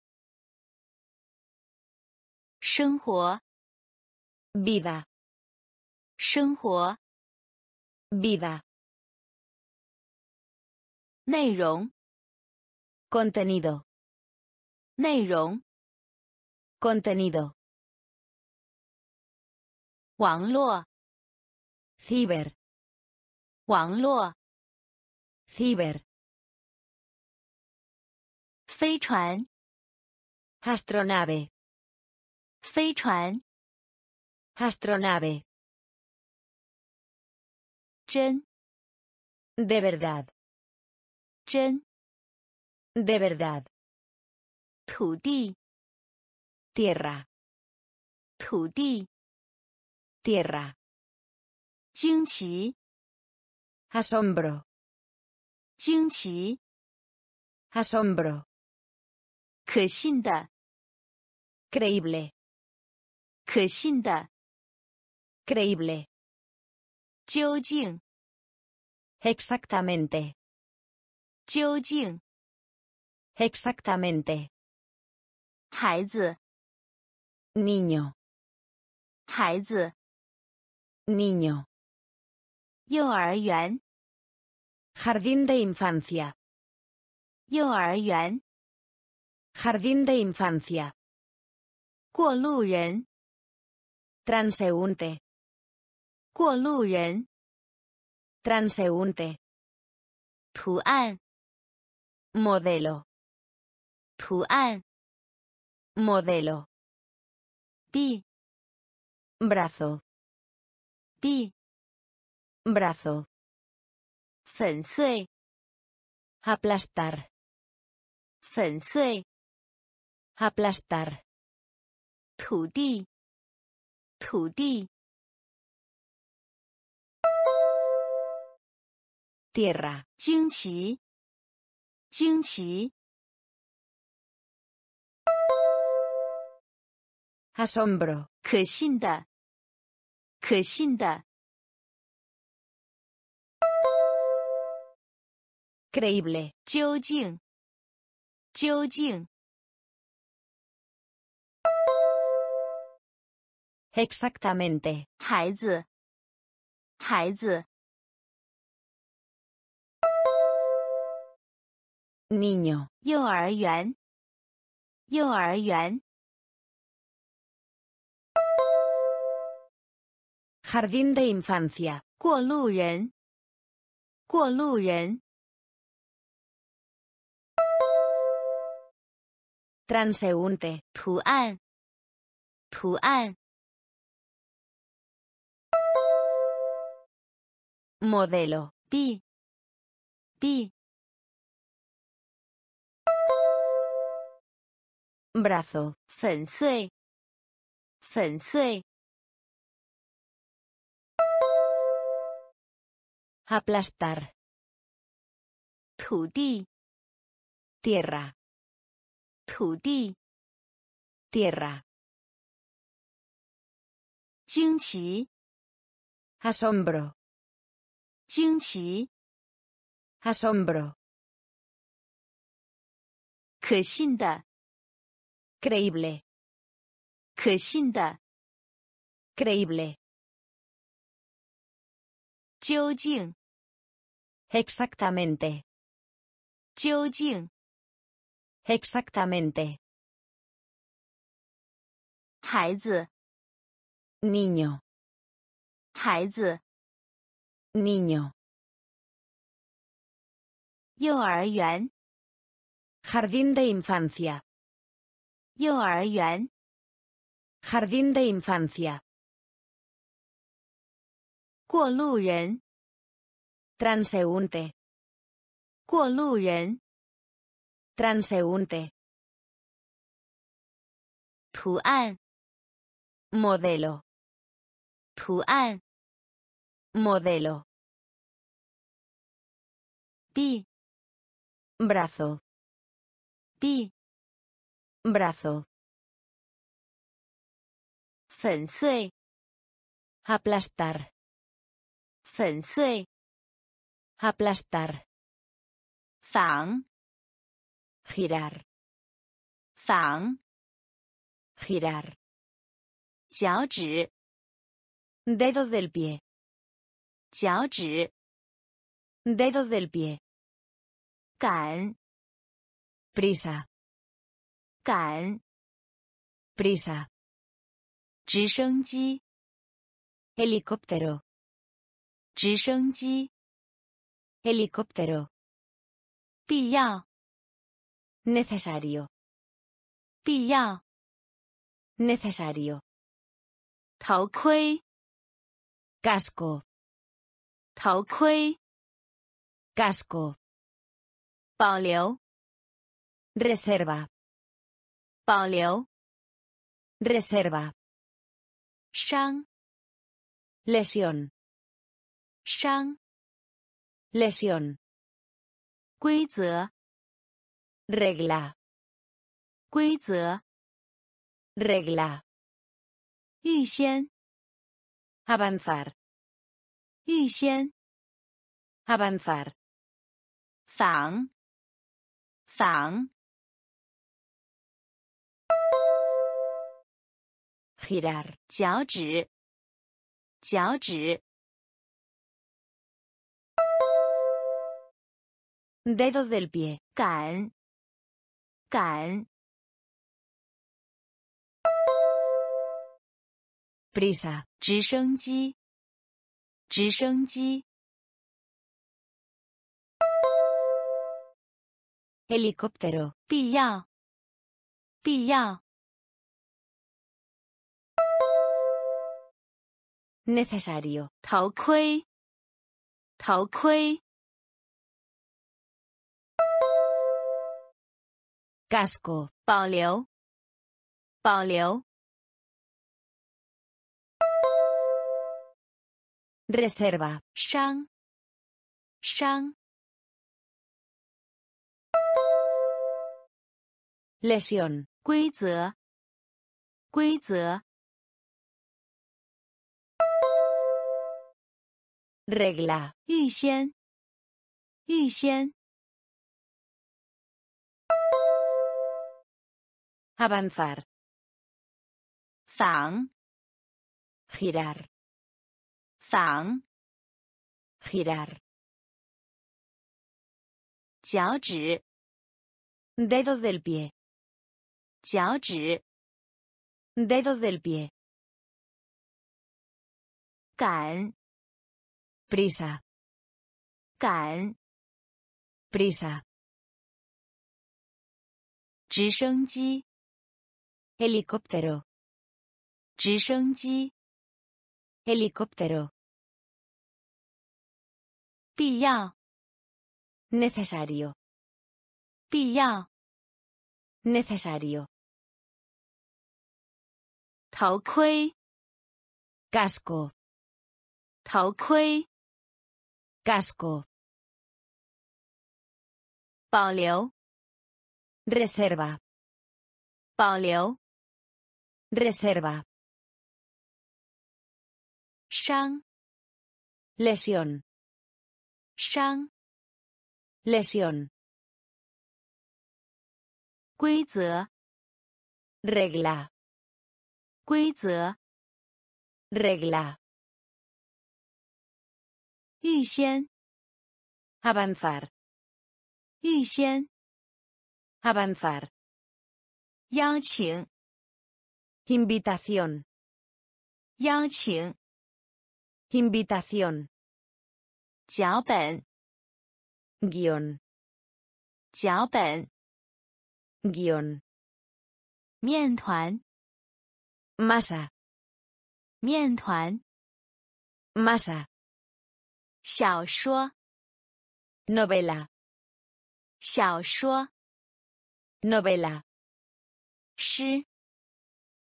生活， vida， 生活， vida，内容 contenido， 内容 contenido， 网络 ciber， 网络 ciber， 飞船 astronave， 飞船 astronave， 真 de verdad，真 de verdad， 土地 tierra， 土地 tierra， 惊奇 asombro， 惊奇 asombro， 可信的 creíble， 可信的 creíble， 究竟 exactamente，究竟 exactamente， 孩子 niño， 孩子 niño， 幼儿园 jardín de infancia， 幼儿园 jardín de infancia， 过路人 transeúnte， 过路人 transeúnte， 图案modelo， 图案 modelo， b brazo， b brazo， 粉碎 aplastar， 粉碎 aplastar， 土地，土地 tierra， 惊奇，惊奇 asombro， 可信的，可信的 creíble， 究竟，究竟 exactamente， 孩子，孩子niño， 幼儿园，幼儿园 jardín de infancia， 过路人，过路人 transeúnte， 图案，图案 modelo， b b brazo， 粉碎，粉碎 aplastar， 土地 tierra， 土地 tierra， 惊奇 asombro， 惊奇 asombro， 可信的 creíble, creíble, creíble, exactamente, exactamente, niño, niño, 幼儿园 jardín de infancia 幼儿园 jardín de infancia 过路人 transeúnte 过路人 transeúnte 图案 modelo 图案 modelo B brazo, b, brazo, 粉碎 aplastar, 粉碎 aplastar, 仿 girar, 仿 girar, 脚趾 dedo del pie, 脚趾 dedo del pie. 赶 prisa 赶 prisa 直升机 helicóptero 直升机 helicóptero 必要 necesario 必要 necesario 头盔 casco 头盔 casco 保留 reserva 保留 reserva 伤 lesión 伤 lesión 规则 regla 规则 regla 预先 avanzar 预先 avanzar 仿 仿 girar 脚趾 脚趾 dedo del pie 感 感 prisa 直升机 直升机 helicóptero 必要必要 necesario 头盔头盔 casco 保留保留 reserva 伤伤 lesión 规则规则 regla 预先预先 avanzar 仿 girar 仿 girar 脚趾 dedo del pie 脚趾 dedo del pie 赶 prisa 赶 prisa 直升机 helicóptero 直升机 helicóptero 必要 necesario 必要 necesario 头盔 casco 头盔 casco 保留 reserva 保留 reserva 伤 lesión 伤 lesión 规则 regla, 规则 regla, 预先 avanzar, 预先 avanzar, 邀请 invitación, 邀请 invitación, 脚本 guión, 脚本 guión, 面团 masa, 面团 masa, 小说 novela, 小说 novela, 湿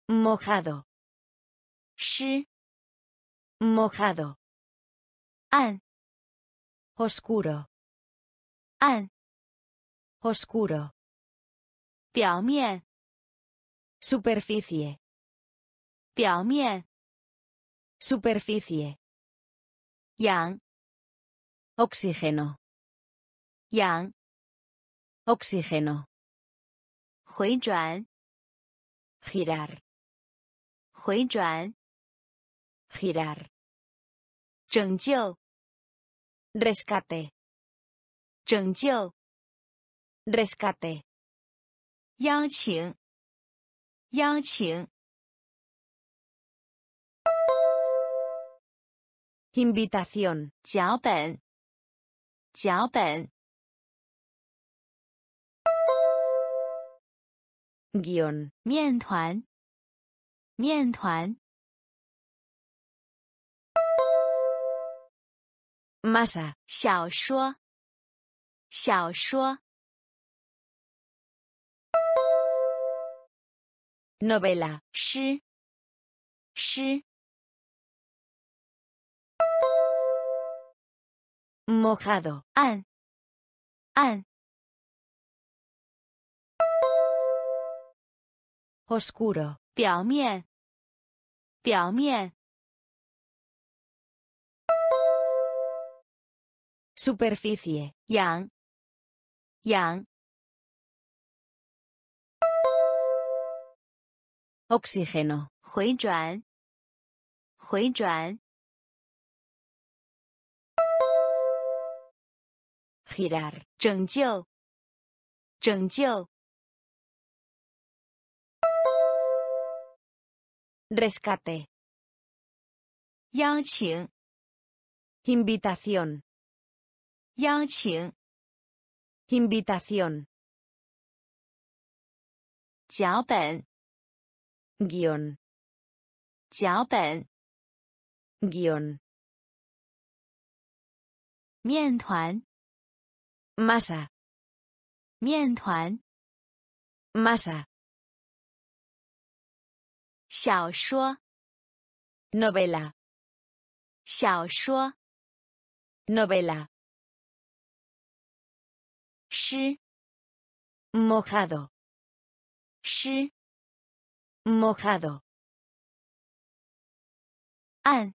mojado, 湿 mojado, 暗 oscuro, 暗 oscuro, 表面 superficie, 表面 superficie, 氧 oxígeno, 氧 oxígeno, 回转 girar, 回转 girar, 拯救 rescate, 拯救 rescate, 邀请 邀请 invitación, 脚本 脚本 guión, 面团 面团 masa, 小说 小说 novela, 诗 诗 mojado, 暗 暗 oscuro, 表面 表面 superficie, 氧 氧 oxígeno, 回转 回转 girar, 拯救 拯救 rescate, 邀请 invitación, 邀请 invitación, 脚本 guión, 脚本 guión, 面团 masa, 面团 masa, 小说 novela, 小说 novela, 湿 mojado, 湿 mojado, 暗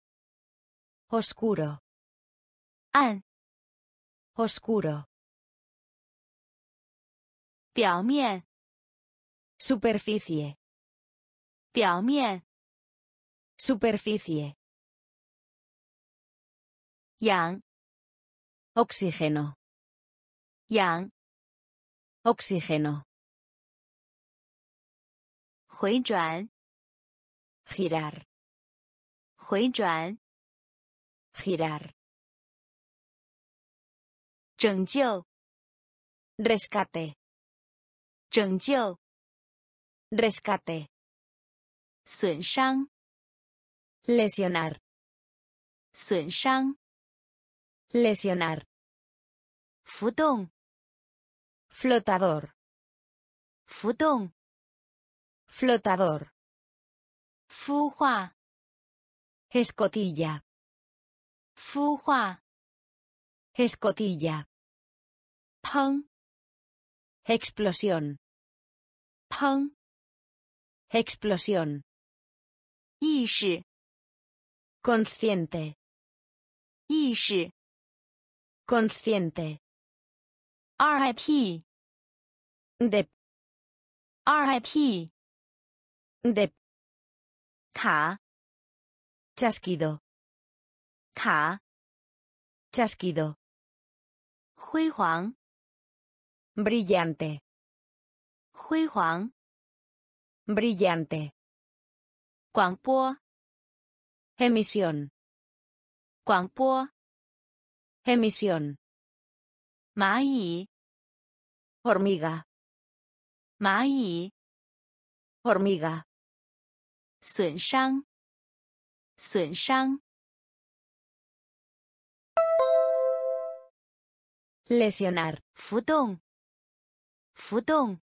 oscuro, 暗 oscuro, 表面 superficie, 表面 superficie, 氧 oxígeno, 氧 oxígeno, 回转 girar, 回转 girar, 拯救 rescate, 拯救 rescate, 损伤 lesionar, 损伤 lesionar, 浮动 flotador, 浮动 flotador, 孵化 escotilla, 孵化 escotilla, 砰 explosión, 砰 explosión, 意识 consciente, 意识 consciente, R I P, D E P, R I P de ka chasquido ka chasquido 辉煌 brillante 辉煌 brillante 广播 emisión 广播 emisión 蚂蚁 hormiga 蚂蚁 hormiga 损伤损伤 lesionar 浮动浮动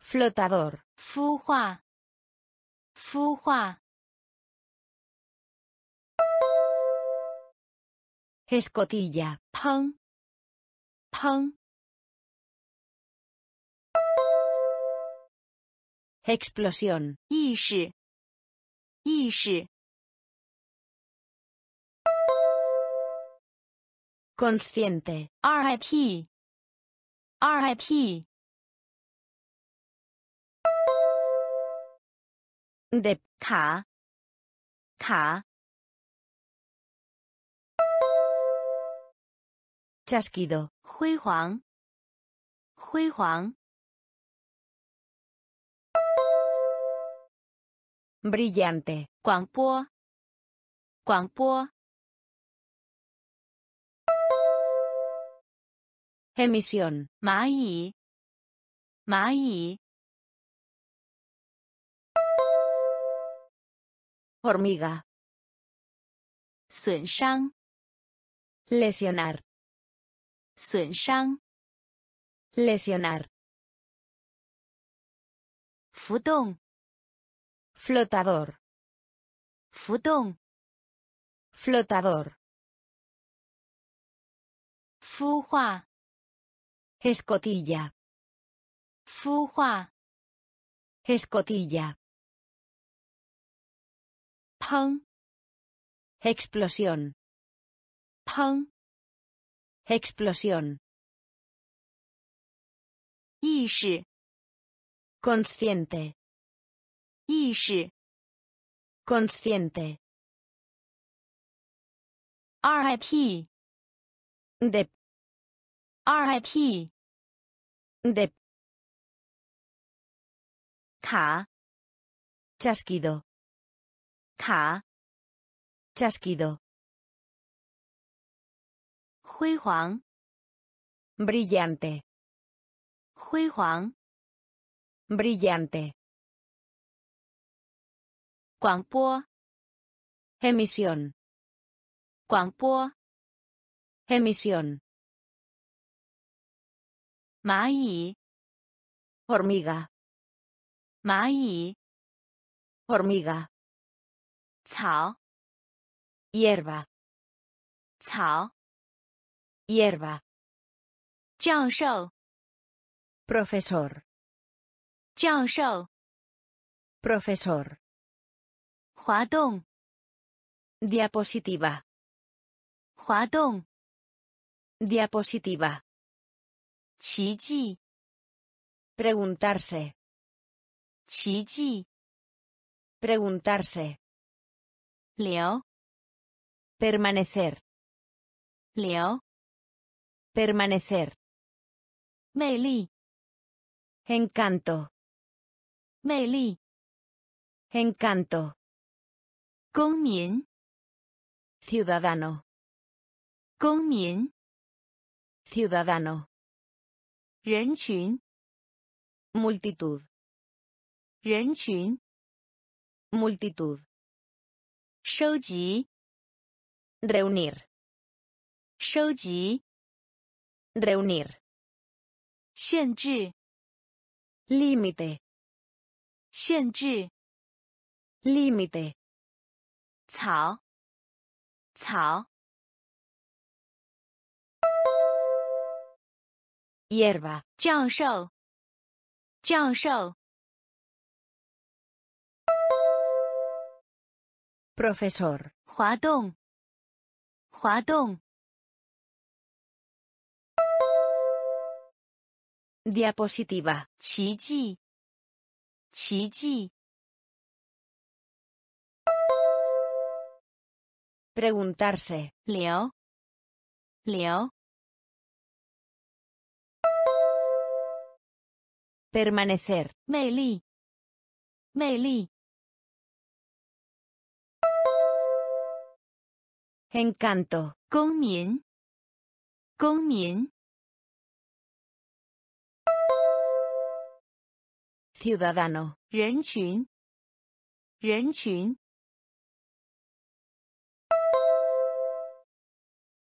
flotador 孵化孵化 escotilla 砰砰 explosión 意识意识 consciente R I P R I P de ka ka chasquido 辉煌辉煌 brillante 广播广播 emisión 蚂蚁蚂蚁 hormiga 损伤 lesionar 损伤 lesionar 浮动 flotador 浮动 flotador 孵化 escotilla 孵化 escotilla 砰 explosión 砰 explosión 意识 consciente 意识 consciente R I P de R I P de ka chasquido ka chasquido 辉煌 brillante 辉煌 brillante 广播 emisión 广播 emisión 蚂蚁 hormiga 蚂蚁 hormiga 草 hierba 草 hierba 教授 profesor 教授 profesor 滑动 diapositiva 滑动 diapositiva 奇迹 preguntarse 奇迹 preguntarse 留 permanecer 留 permanecer 魅力 encanto 魅力 encanto 公民 ciudadano 公民 ciudadano 人群 multitud 人群 multitud 收集 reunir 收集 reunir 限制 límite 限制 límite 草草 hierba 教授教授 profesor 滑动滑动 diapositiva，奇迹，奇迹。preguntarse，聊，聊。permanecer，美丽，美丽。encanto，公民，公民。ciudadano，人群，人群。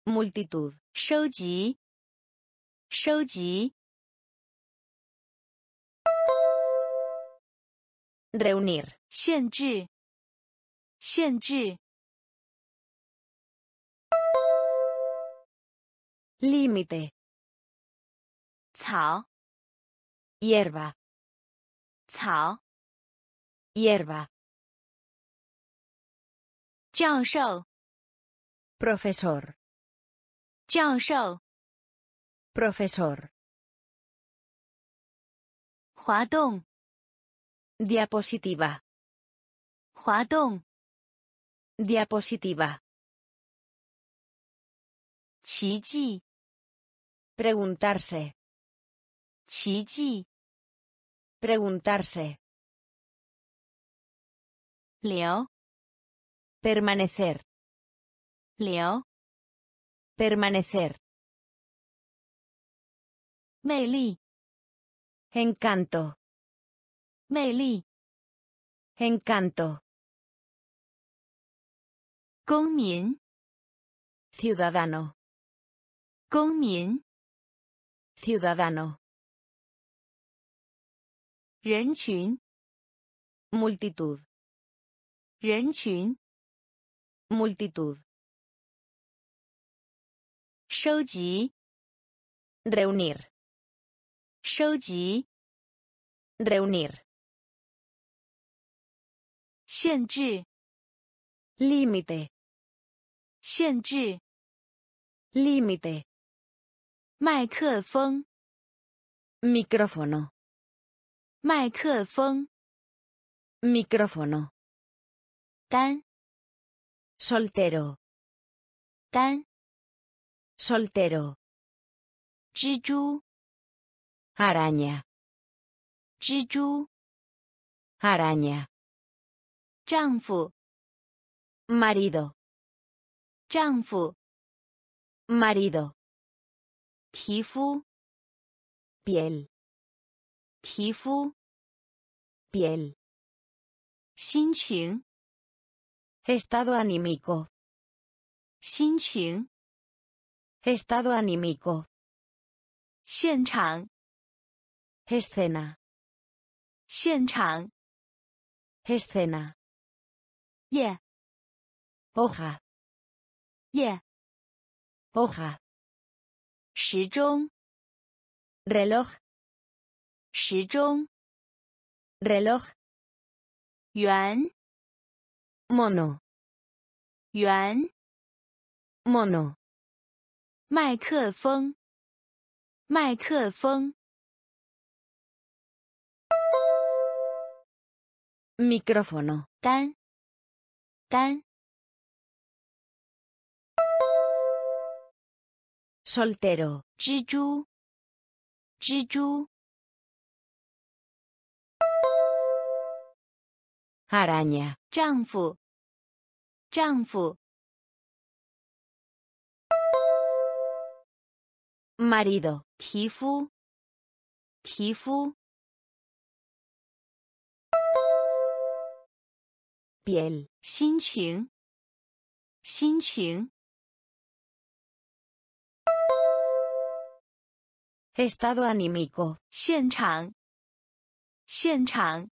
multitud，收集，收集。reunir，限制，限制。límite，草 ，hierba， 草 ，hierba。教授 ，profesor， 教授 ，profesor。滑动 ，diapositiva， 滑动 ，diapositiva。奇迹。preguntarse， 奇迹 preguntarse， 聊 permanecer， 聊 permanecer， 魅力 encanto， 魅力 encanto， 公民 ciudadano， 公民ciudadano， 人群 multitud， 人群 multitud， 收集 reunir， 收集 reunir， 限制 límite， 限制 límite，麦克风 micrófono， 麦克风 micrófono， 单 soltero， 单 soltero， 蜘蛛 araña， 蜘蛛 araña， 丈夫 marido， 丈夫 marido，皮肤 piel， 皮肤 piel， 心情 estado anímico， 心情 estado anímico， 现场 escena， 现场 escena， 叶 hoja， 叶 hoja，时钟 reloj， 时钟 reloj， 圆 mono， 圆 mono， 麦克风，麦克风 micrófono， 单，单。soltero， 蜘蛛，蜘蛛。araña， 丈夫，丈夫。marido， 皮肤，皮肤。piel， 心情，心情。estado anímico， 现场，现场。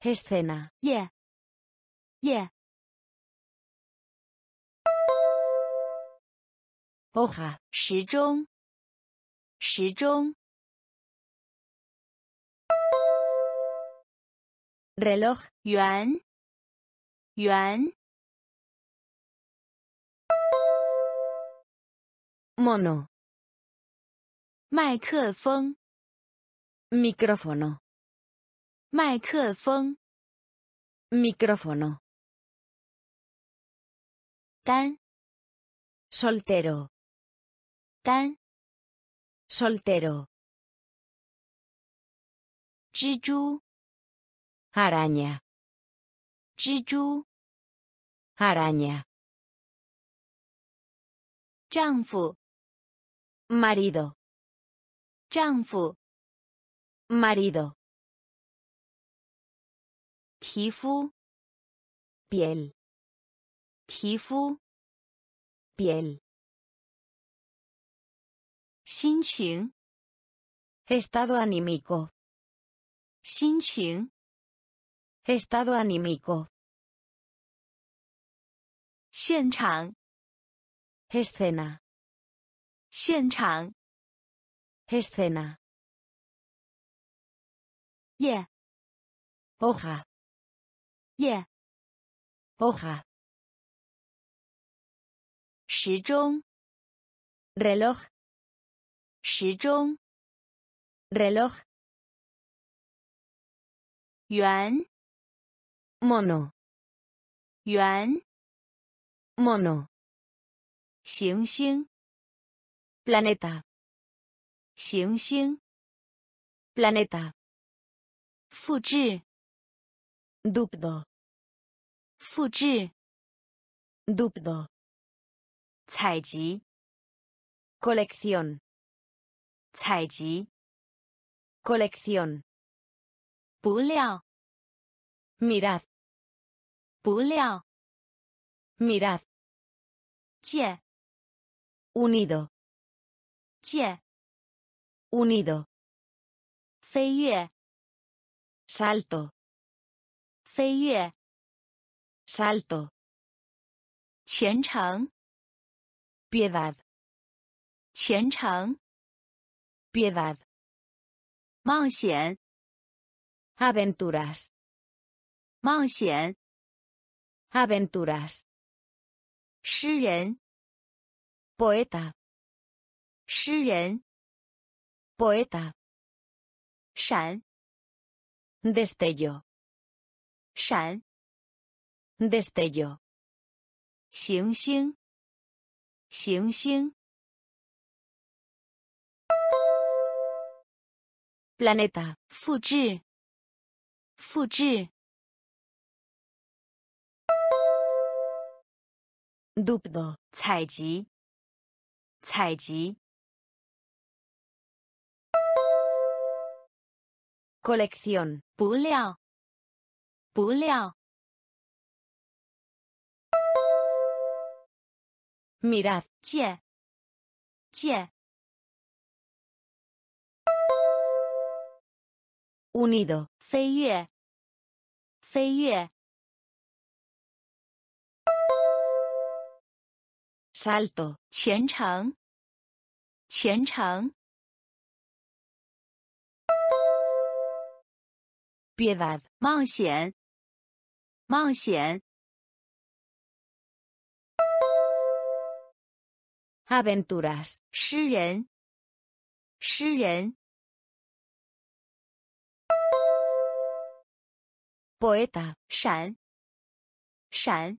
escena， 夜，夜。hoja， 时钟，时钟。reloj， 圆，圆。mono. Micrófono. Micrófono. Micrófono. Micrófono. Tan. Soltero. Tan. Soltero. Zhizhu. Araña. Zhizhu. Araña. Zhangfu. Marido. Zhangfu. Marido. Pifu. Piel. Pifu. Piel. Xinxing. Estado anímico. Xinxing. Estado anímico. Xianchang. Escena. Xianchang. Escena. Ye. Hoja. Ye. Hoja. Shizhong. Reloj. Shizhong. Reloj. Yuan. Mono. Yuan. Mono. Xing xing. Planeta. Xing xing. Planeta. Fuzhi. Ducto. Fuzhi. Ducto. Caiji. Colección. Caiji. Colección. Puliao. Mirad. Puliao. Mirad. Jie. Unido. Jie. Unido. Feiyue. Salto. Feiyue. Salto. Qiancheng. Piedad. Qiancheng. Piedad. Maoxian. Aventuras. Maoxian. Aventuras. 诗人 poeta 诗人 poeta 闪 destello 闪 destello 行星行星 planeta 复制复制 Dupdo. 采集采集 Colección. 不料不料 Mirad. 借借 Unido. 飞跃飞跃 Salto. 前程前程 Piedad. 冒险冒险 Aventuras. 诗人诗人 Poeta. 闪闪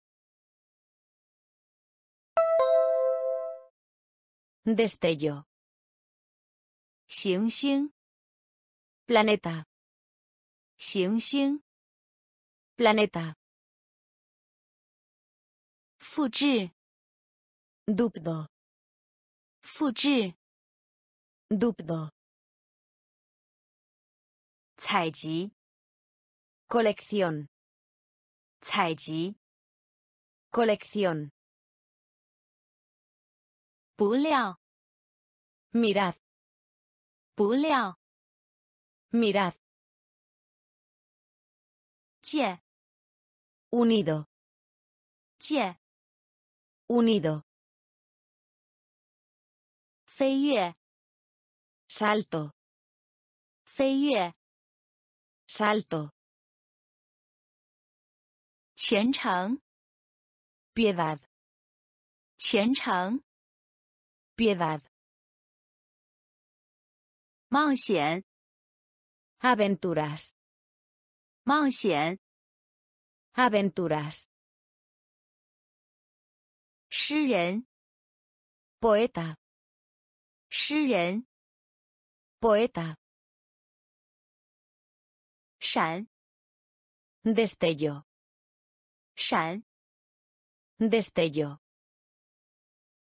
Destello. 行星 Planeta. 行星 Planeta. 复制 Dupdo. 复制 Dupdo. 采集 Colección. 采集 Colección. 不料 Mirad. 不料 Mirad. 借 Unido. 借 Unido. 飞跃 Salto. 飞跃 Salto. 虔诚 Piedad. 虔诚 Piedad. Mao Xian. Aventuras. Mao Xian. Aventuras. 诗人 poeta 诗人 poeta 闪 destello 闪 destello